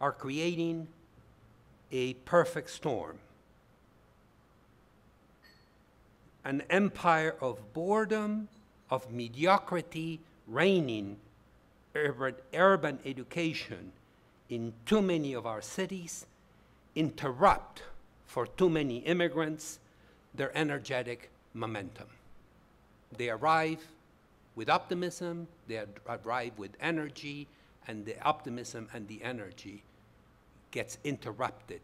are creating a perfect storm. An empire of boredom, of mediocrity, reigning urban, urban education in too many of our cities, interrupt for too many immigrants their energetic momentum. They arrive with optimism, they arrive with energy, and the optimism and the energy gets interrupted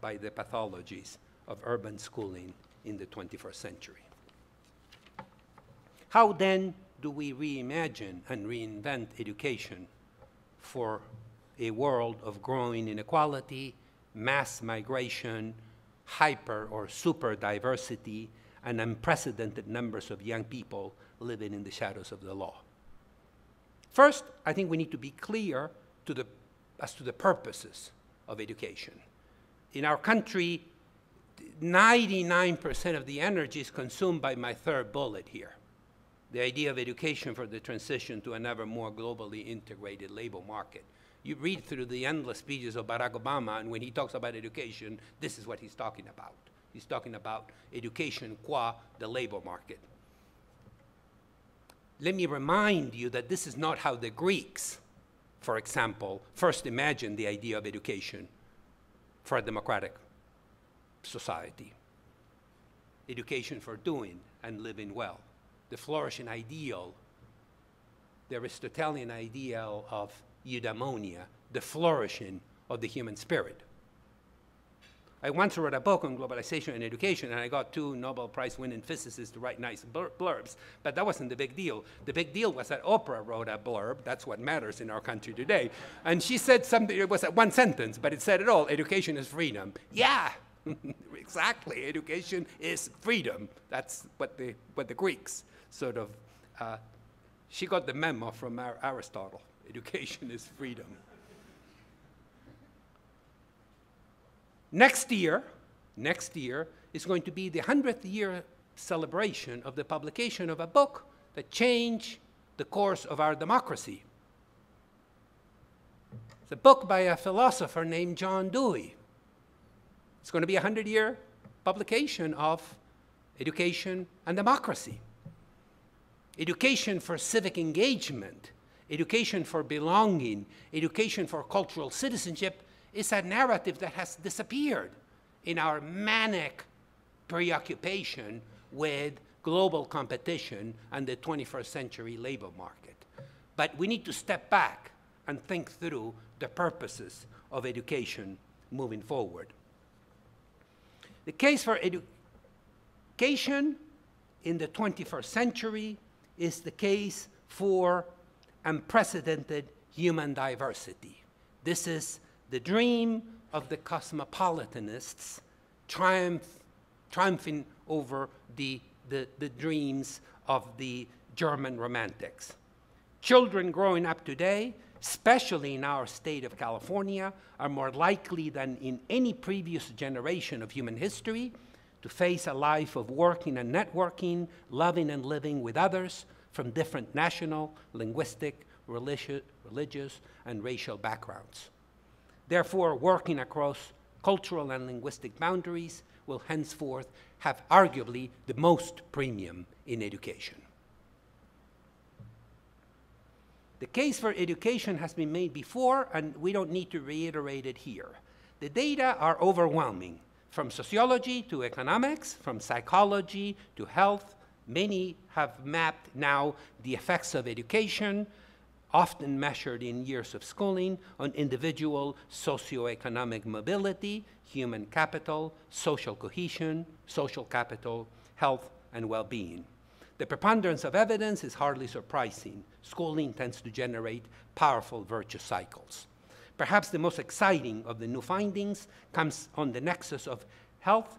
by the pathologies of urban schooling in the twenty-first century. How then do we reimagine and reinvent education for a world of growing inequality, mass migration, hyper or super diversity, and unprecedented numbers of young people living in the shadows of the law? First, I think we need to be clear to the, as to the purposes of education. In our country, ninety-nine percent of the energy is consumed by my third bullet here, the idea of education for the transition to another more globally integrated labor market. You read through the endless speeches of Barack Obama, and when he talks about education, this is what he's talking about. He's talking about education qua the labor market. Let me remind you that this is not how the Greeks, for example, first imagined the idea of education for a democratic society. Education for doing and living well. The flourishing ideal, the Aristotelian ideal of eudaimonia, the flourishing of the human spirit. I once wrote a book on globalization and education, and I got two Nobel Prize-winning physicists to write nice blur blurbs, but that wasn't the big deal. The big deal was that Oprah wrote a blurb, that's what matters in our country today, and she said something, it was one sentence, but it said it all, education is freedom. Yeah, exactly, education is freedom. That's what the, what the Greeks sort of, uh, she got the memo from Aristotle, education is freedom. Next year, next year is going to be the hundredth year celebration of the publication of a book that changed the course of our democracy. It's a book by a philosopher named John Dewey. It's going to be a hundred year publication of Education and Democracy. Education for civic engagement, education for belonging, education for cultural citizenship, it's a narrative that has disappeared in our manic preoccupation with global competition and the twenty-first century labor market. But we need to step back and think through the purposes of education moving forward. The case for edu- education in the twenty-first century is the case for unprecedented human diversity. This is the dream of the cosmopolitanists triumph, triumphing over the, the, the dreams of the German romantics. Children growing up today, especially in our state of California, are more likely than in any previous generation of human history to face a life of working and networking, loving and living with others from different national, linguistic, religious, religious and racial backgrounds. Therefore, working across cultural and linguistic boundaries will henceforth have arguably the most premium in education. The case for education has been made before, and we don't need to reiterate it here. The data are overwhelming, from sociology to economics, from psychology to health. Many have mapped now the effects of education, often measured in years of schooling, on individual socioeconomic mobility, human capital, social cohesion, social capital, health, and well-being. The preponderance of evidence is hardly surprising. Schooling tends to generate powerful virtue cycles. Perhaps the most exciting of the new findings comes on the nexus of health,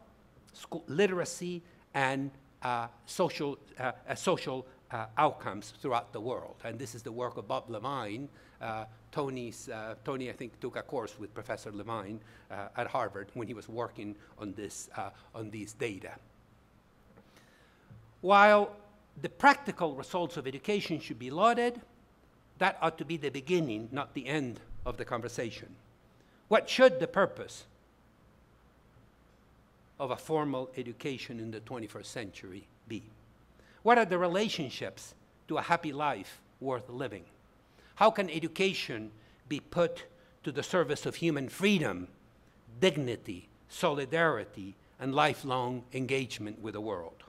school, literacy, and uh, social, uh, uh, social uh, outcomes throughout the world. And this is the work of Bob Levine. Uh, Tony's, uh, Tony, I think, took a course with Professor Levine uh, at Harvard when he was working on, this, uh, on these data. While the practical results of education should be lauded, that ought to be the beginning, not the end, of the conversation. What should the purpose of a formal education in the twenty-first century be? What are the relationships to a happy life worth living? How can education be put to the service of human freedom, dignity, solidarity, and lifelong engagement with the world?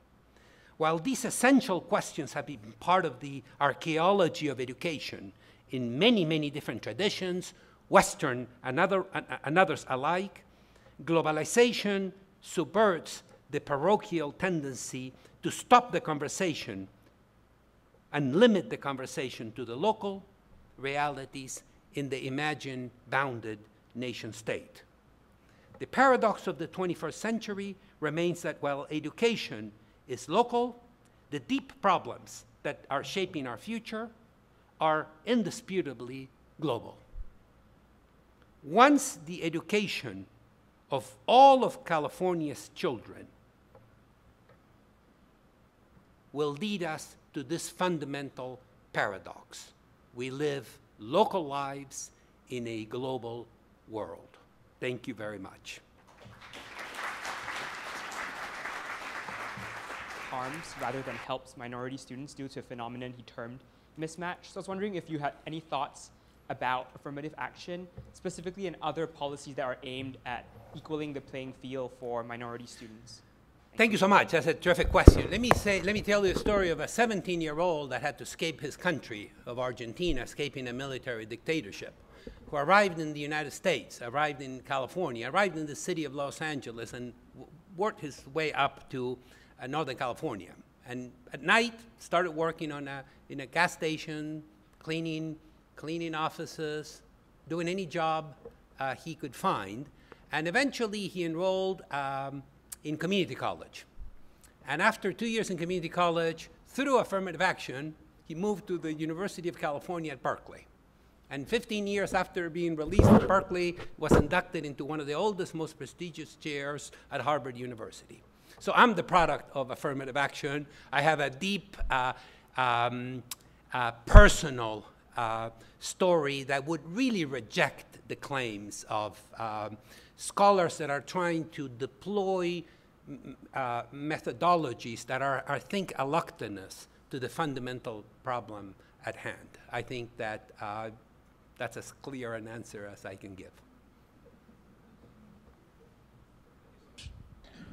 While these essential questions have been part of the archaeology of education in many, many different traditions, Western and, other, and others alike, globalization subverts the parochial tendency to stop the conversation and limit the conversation to the local realities in the imagined bounded nation state. The paradox of the twenty-first century remains that while education is local, the deep problems that are shaping our future are indisputably global. Once the education of all of California's children will lead us to this fundamental paradox. We live local lives in a global world. Thank you very much. Harms rather than helps minority students due to a phenomenon he termed mismatch. So I was wondering if you had any thoughts about affirmative action, specifically in other policies that are aimed at equaling the playing field for minority students. Thank you so much. That's a terrific question. Let me say, let me tell you the story of a seventeen-year-old that had to escape his country of Argentina, escaping a military dictatorship, who arrived in the United States, arrived in California, arrived in the city of Los Angeles, and worked his way up to uh, Northern California. And at night, started working on a, in a gas station, cleaning, cleaning offices, doing any job uh, he could find. And eventually, he enrolled um, in community college. And after two years in community college, through affirmative action, he moved to the University of California at Berkeley. And fifteen years after being released from Berkeley, was inducted into one of the oldest, most prestigious chairs at Harvard University. So I'm the product of affirmative action. I have a deep uh, um, uh, personal uh, story that would really reject the claims of um, scholars that are trying to deploy uh, methodologies that are, I think, alluctinous to the fundamental problem at hand. I think that uh, that's as clear an answer as I can give.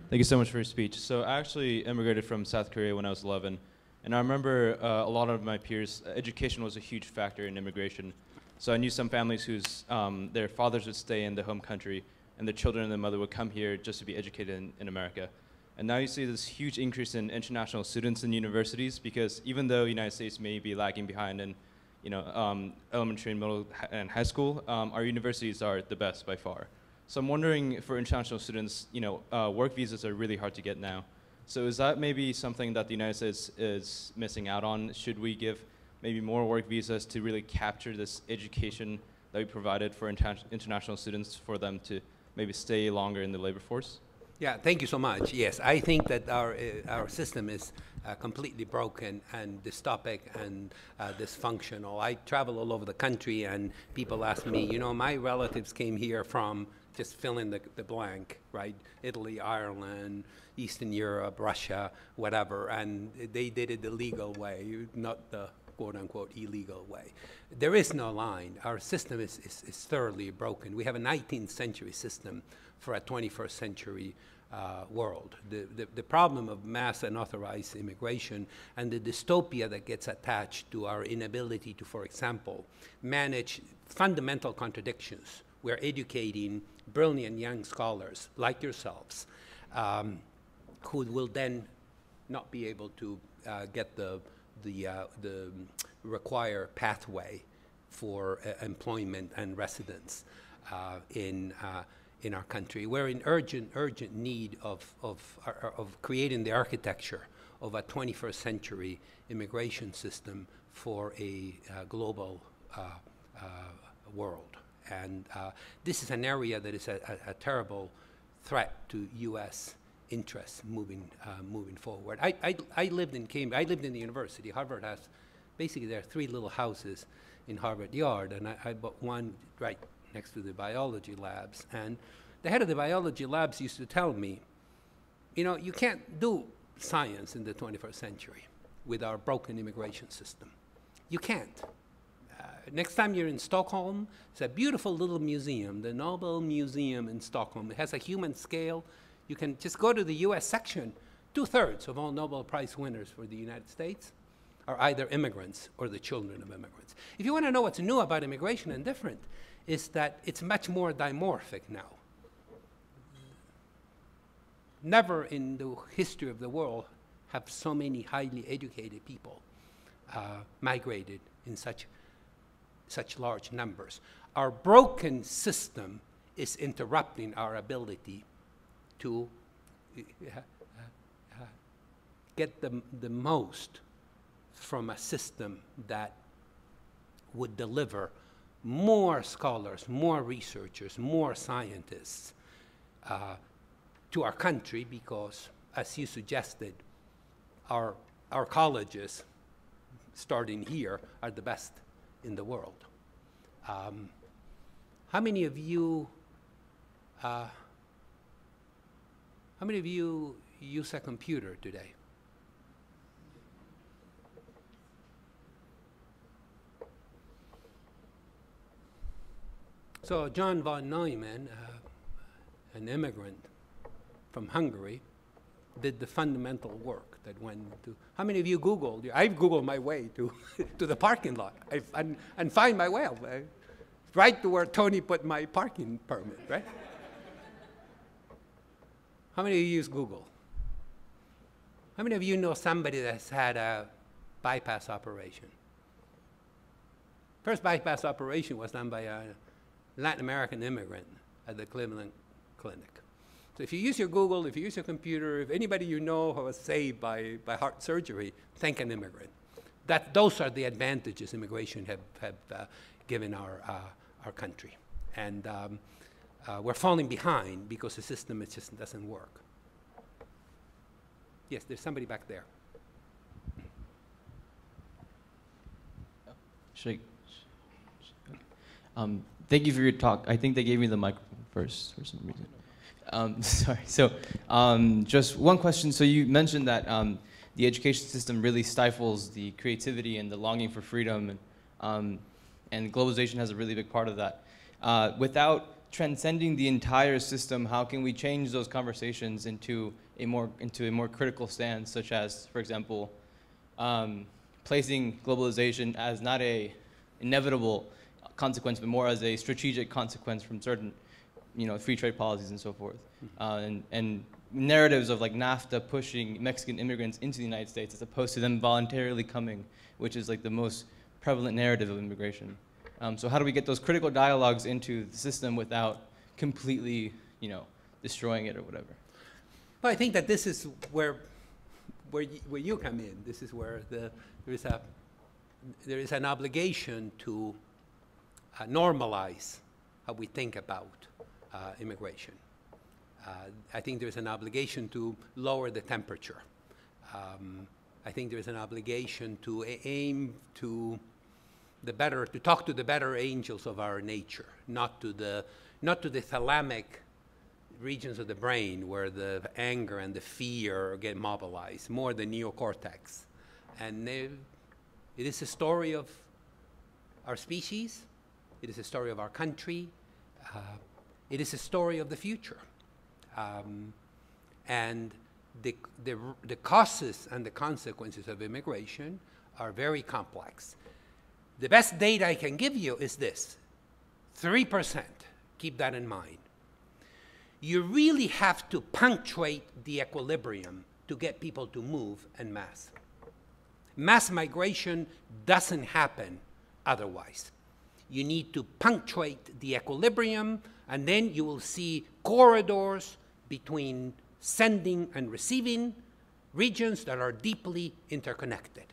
Thank you so much for your speech. So I actually immigrated from South Korea when I was eleven. And I remember uh, a lot of my peers, education was a huge factor in immigration. So I knew some families whose um, their fathers would stay in the home country and the children and the mother would come here just to be educated in, in America. And now you see this huge increase in international students in universities because even though the United States may be lagging behind in you know, um, elementary and middle and high school, um, our universities are the best by far. So I'm wondering for international students, you know, uh, work visas are really hard to get now. So is that maybe something that the United States is missing out on? Should we give maybe more work visas to really capture this education that we provided for inter international students for them to maybe stay longer in the labor force? Yeah, thank you so much. Yes, I think that our, uh, our system is uh, completely broken and dystopic and uh, dysfunctional. I travel all over the country and people ask me, you know, my relatives came here from, just fill in the, the blank, right? Italy, Ireland, Eastern Europe, Russia, whatever, and they did it the legal way, not the quote unquote illegal way. There is no line. Our system is, is, is thoroughly broken. We have a nineteenth century system for a twenty-first century uh, world. The, the, the problem of mass unauthorized immigration and the dystopia that gets attached to our inability to, for example, manage fundamental contradictions. We're educating brilliant young scholars like yourselves um, who will then not be able to uh, get the, the, uh, the required pathway for uh, employment and residence uh, in uh, in our country. We're in urgent, urgent need of, of, of creating the architecture of a twenty-first century immigration system for a uh, global uh, uh, world. And uh, this is an area that is a, a, a terrible threat to U S interests moving, uh, moving forward. I, I, I lived in Cambridge, I lived in the university. Harvard has, basically there are three little houses in Harvard Yard, and I, I bought one right next to the biology labs, and the head of the biology labs used to tell me, you know, you can't do science in the twenty-first century with our broken immigration system. You can't. Uh, next time you're in Stockholm, it's a beautiful little museum, the Nobel Museum in Stockholm. It has a human scale. You can just go to the U S section. Two-thirds of all Nobel Prize winners for the United States are either immigrants or the children of immigrants. If you want to know what's new about immigration and different, is that it's much more dimorphic now. Never in the history of the world have so many highly educated people uh, migrated in such, such large numbers. Our broken system is interrupting our ability to uh, uh, get the, the most from a system that would deliver more scholars, more researchers, more scientists uh, to our country, because, as you suggested, our, our colleges, starting here, are the best in the world. Um, how many of you, uh, how many of you use a computer today? So John von Neumann, uh, an immigrant from Hungary, did the fundamental work that went to, how many of you Googled? I've Googled my way to, to the parking lot I've, and, and find my way, I, right to where Tony put my parking permit, right? How many of you use Google? How many of you know somebody that's had a bypass operation? First bypass operation was done by a Latin American immigrant at the Cleveland Clinic. So if you use your Google, if you use your computer, if anybody you know who was saved by, by heart surgery, thank an immigrant. That, those are the advantages immigration have, have uh, given our, uh, our country. And um, uh, we're falling behind because the system, it just doesn't work. Yes, there's somebody back there. Shake. Um, thank you for your talk. I think they gave me the microphone first for some reason. Um, sorry, so um, just one question. So you mentioned that um, the education system really stifles the creativity and the longing for freedom, and, um, and globalization has a really big part of that. Uh, without transcending the entire system, how can we change those conversations into a more, into a more critical stance, such as, for example, um, placing globalization as not an inevitable consequence, but more as a strategic consequence from certain you know, free trade policies and so forth, uh, and, and narratives of like NAFTA pushing Mexican immigrants into the United States as opposed to them voluntarily coming, which is like the most prevalent narrative of immigration. Um, so how do we get those critical dialogues into the system without completely, you know, destroying it or whatever? Well, I think that this is where, where, y where you come in. This is where the, there, is a, there is an obligation to uh, normalize how we think about Uh, immigration. Uh, I think there's an obligation to lower the temperature. Um, I think there's an obligation to aim to the better, to talk to the better angels of our nature, not to the, not to the thalamic regions of the brain where the anger and the fear get mobilized, more the neocortex. And they, it is a story of our species. It is a story of our country. Uh, It is a story of the future, um, and the, the, the causes and the consequences of immigration are very complex. The best data I can give you is this, three percent, keep that in mind. You really have to punctuate the equilibrium to get people to move en masse. Mass migration doesn't happen otherwise. you need to punctuate the equilibrium, and then you will see corridors between sending and receiving, regions that are deeply interconnected.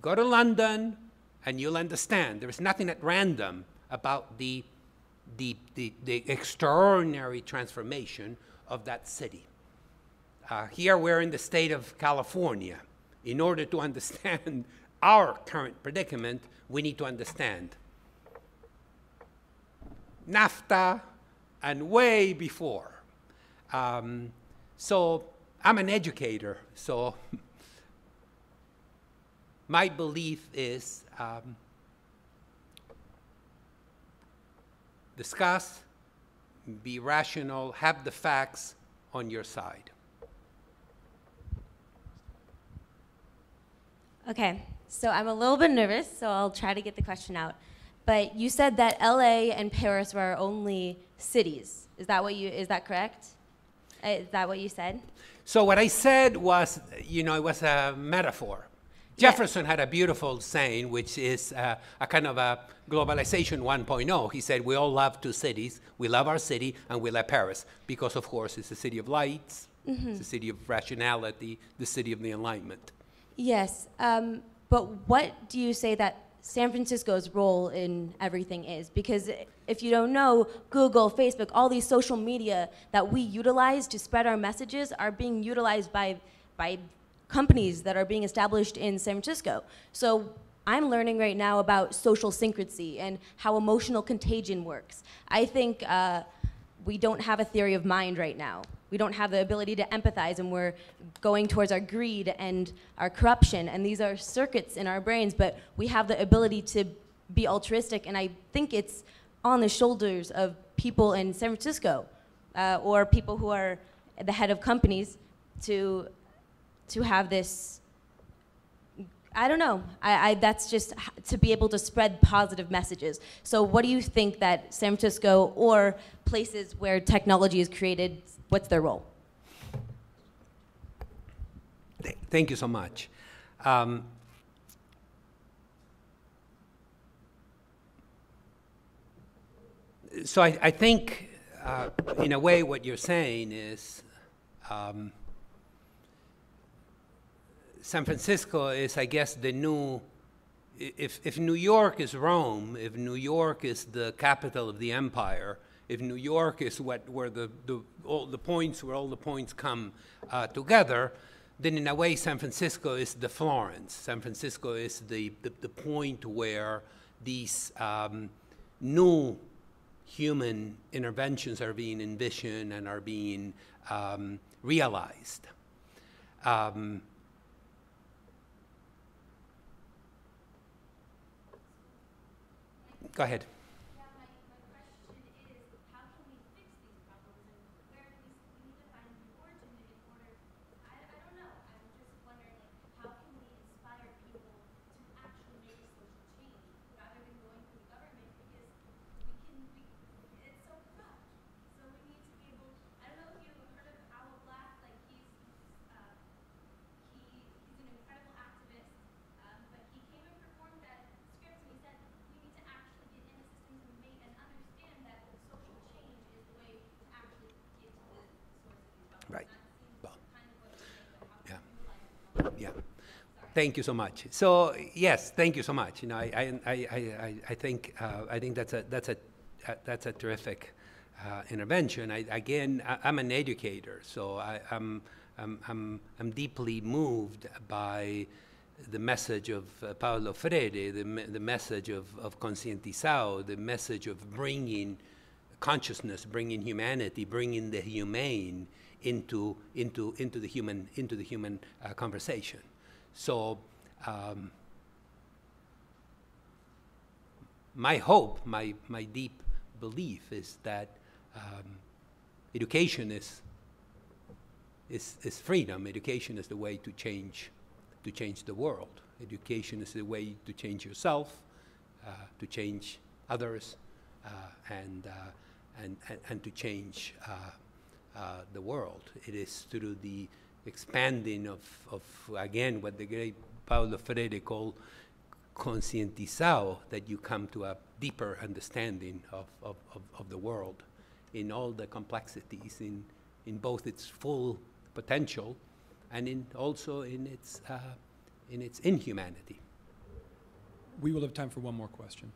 Go to London, and you'll understand there is nothing at random about the, the, the, the extraordinary transformation of that city. Uh, here we're in the state of California. In order to understand our current predicament, we need to understand NAFTA and way before. Um, so I'm an educator, so my belief is um, discuss, be rational, have the facts on your side. Okay, so I'm a little bit nervous, so I'll try to get the question out. But you said that L A and Paris were our only cities. Is that what you, is that correct? Is that what you said? So what I said was, you know, it was a metaphor. Yeah. Jefferson had a beautiful saying, which is uh, a kind of a globalization one point oh. He said, we all love two cities. We love our city, and we love Paris, because, of course, it's a city of lights, mm-hmm. It's a city of rationality, the city of the Enlightenment. Yes, um, but what do you say that San Francisco's role in everything is? Because if you don't know, Google, Facebook, all these social media that we utilize to spread our messages are being utilized by, by companies that are being established in San Francisco. So I'm learning right now about social syncrecy and how emotional contagion works. I think uh, we don't have a theory of mind right now. We don't have the ability to empathize, and we're going towards our greed and our corruption, and these are circuits in our brains, but we have the ability to be altruistic, and I think it's on the shoulders of people in San Francisco uh, or people who are the head of companies to, to have this, I don't know, I, I, that's just to be able to spread positive messages. So what do you think that San Francisco or places where technology is created, what's their role? Thank you so much. Um, so I, I think, uh, in a way, what you're saying is um, San Francisco is, I guess, the new, if, if New York is Rome, if New York is the capital of the empire, if New York is what, where the, the, all the points, where all the points come uh, together, then in a way San Francisco is the Florence. San Francisco is the, the, the point where these um, new human interventions are being envisioned and are being um, realized. Um, go ahead. Thank you so much. So yes, thank you so much. You know, I I I I think uh, I think that's a that's a uh, that's a terrific uh, intervention. I, again, I, I'm an educator, so I, I'm I'm I'm I'm deeply moved by the message of uh, Paulo Freire, the me the message of of concientizado, the message of bringing consciousness, bringing humanity, bringing the humane into into into the human into the human uh, conversation. So um, my hope, my, my deep belief is that um, education is, is, is freedom. Education is the way to change, to change the world. Education is the way to change yourself, uh, to change others, uh, and, uh, and, and, and to change uh, uh, the world. It is through the expanding of, of, again, what the great Paulo Freire called concientizado that you come to a deeper understanding of, of, of, of the world in all the complexities, in, in both its full potential and in also in its, uh, in its inhumanity. We will have time for one more question.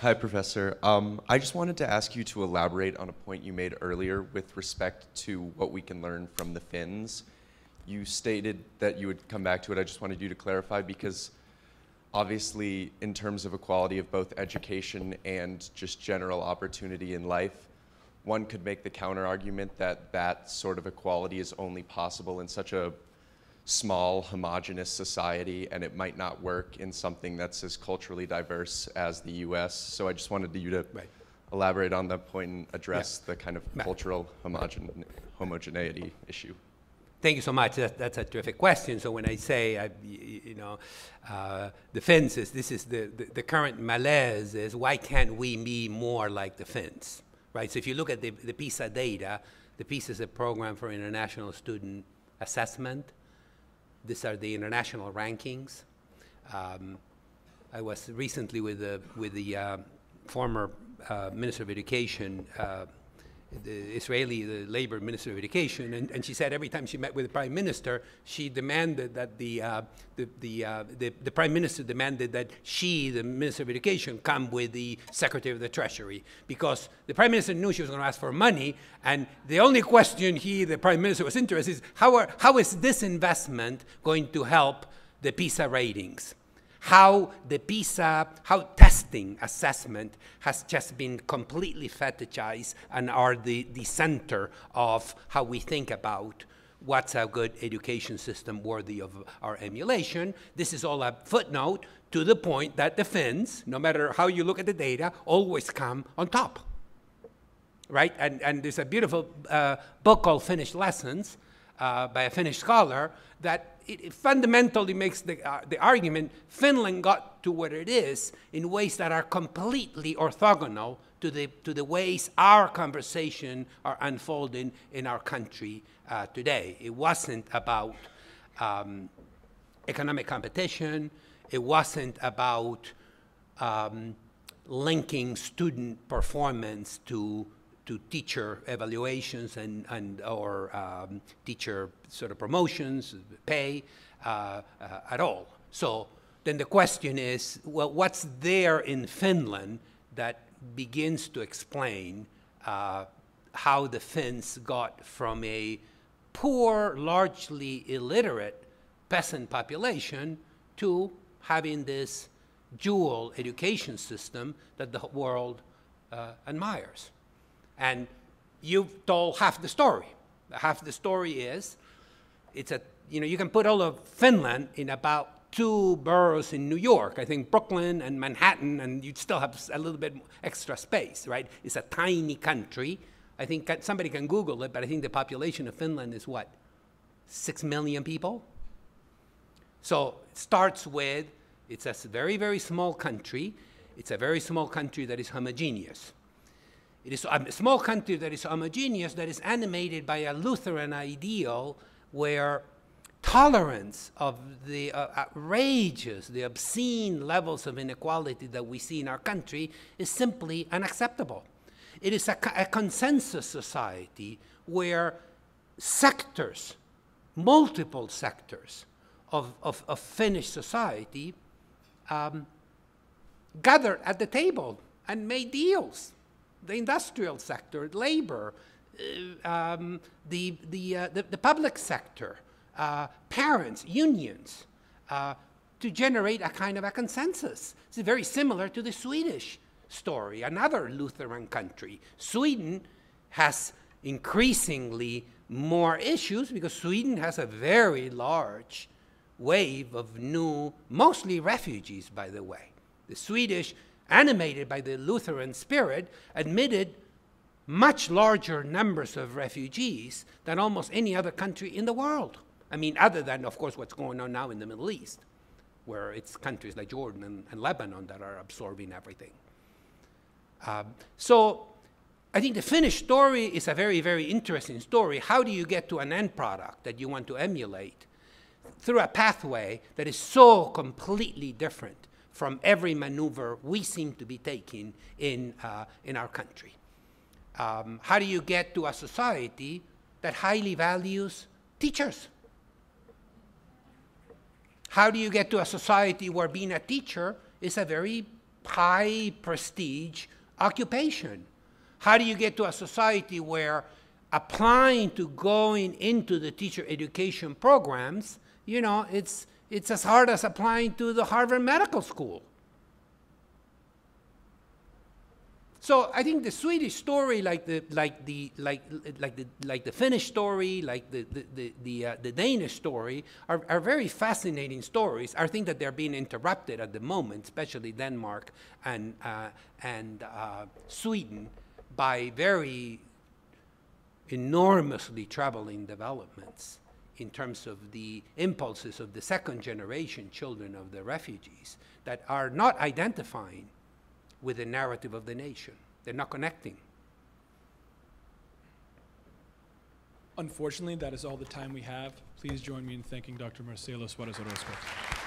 Hi, Professor. Um, I just wanted to ask you to elaborate on a point you made earlier with respect to what we can learn from the Finns. You stated that you would come back to it. I just wanted you to clarify, because obviously in terms of equality of both education and just general opportunity in life, one could make the counter argument that that sort of equality is only possible in such a small, homogenous society, and it might not work in something that's as culturally diverse as the U S. So I just wanted you to right. elaborate on that point and address yeah. the kind of cultural homogen homogeneity issue. Thank you so much. That, that's a terrific question. So when I say, I, you know, uh, the Finns is, this is the, the, the current malaise is, why can't we be more like the Finns, right? So if you look at the, the PISA data, the PISA is a program for international student assessment. These are the international rankings. Um, I was recently with the, with the uh, former uh, Minister of Education, uh, the Israeli the Labor Minister of Education, and, and she said every time she met with the Prime Minister, she demanded that the, uh, the, the, uh, the, the Prime Minister demanded that she, the Minister of Education, come with the Secretary of the Treasury, because the Prime Minister knew she was going to ask for money, and the only question he, the Prime Minister, was interested is how, are, how is this investment going to help the PISA ratings? How the PISA, how testing assessment has just been completely fetishized and are the, the center of how we think about what's a good education system worthy of our emulation. This is all a footnote to the point that the Finns, no matter how you look at the data, always come on top, right? And, and there's a beautiful uh, book called Finnish Lessons uh, by a Finnish scholar that It, it fundamentally makes the, uh, the argument Finland got to what it is in ways that are completely orthogonal to the, to the ways our conversation are unfolding in our country uh, today. It wasn't about um, economic competition. It wasn't about um, linking student performance to to teacher evaluations and, and or um, teacher sort of promotions, pay, uh, uh, at all. So then the question is, well, what's there in Finland that begins to explain uh, how the Finns got from a poor, largely illiterate peasant population to having this dual education system that the world uh, admires? And you've told half the story. Half the story is, it's a, you know, you can put all of Finland in about two boroughs in New York, I think Brooklyn and Manhattan, and you'd still have a little bit extra space, right? It's a tiny country. I think somebody can Google it, but I think the population of Finland is what? Six million people? So it starts with, it's a very, very small country. It's a very small country that is homogeneous. It is a small country that is homogeneous, that is animated by a Lutheran ideal where tolerance of the uh, outrageous, the obscene levels of inequality that we see in our country is simply unacceptable. It is a, a consensus society where sectors, multiple sectors of, of, of Finnish society um, gathered at the table and made deals. The industrial sector, labor, uh, um, the, the, uh, the, the public sector, uh, parents, unions, uh, to generate a kind of a consensus. It's very similar to the Swedish story, another Lutheran country. Sweden has increasingly more issues because Sweden has a very large wave of new, mostly refugees, by the way. The Swedish, animated by the Lutheran spirit, admitted much larger numbers of refugees than almost any other country in the world. I mean, other than, of course, what's going on now in the Middle East, where it's countries like Jordan and, and Lebanon that are absorbing everything. Um, so I think the Finnish story is a very, very interesting story. How do you get to an end product that you want to emulate through a pathway that is so completely different from every maneuver we seem to be taking in, uh, in our country. Um, how do you get to a society that highly values teachers? How do you get to a society where being a teacher is a very high prestige occupation? How do you get to a society where applying to going into the teacher education programs, you know, it's, it's as hard as applying to the Harvard Medical School? So I think the Swedish story, like the, like the, like, like the, like the Finnish story, like the, the, the, the, uh, the Danish story, are, are very fascinating stories. I think that they're being interrupted at the moment, especially Denmark and, uh, and uh, Sweden, by very enormously troubling developments in terms of the impulses of the second generation children of the refugees that are not identifying with the narrative of the nation. They're not connecting. Unfortunately, that is all the time we have. Please join me in thanking Doctor Marcelo Suárez-Orozco.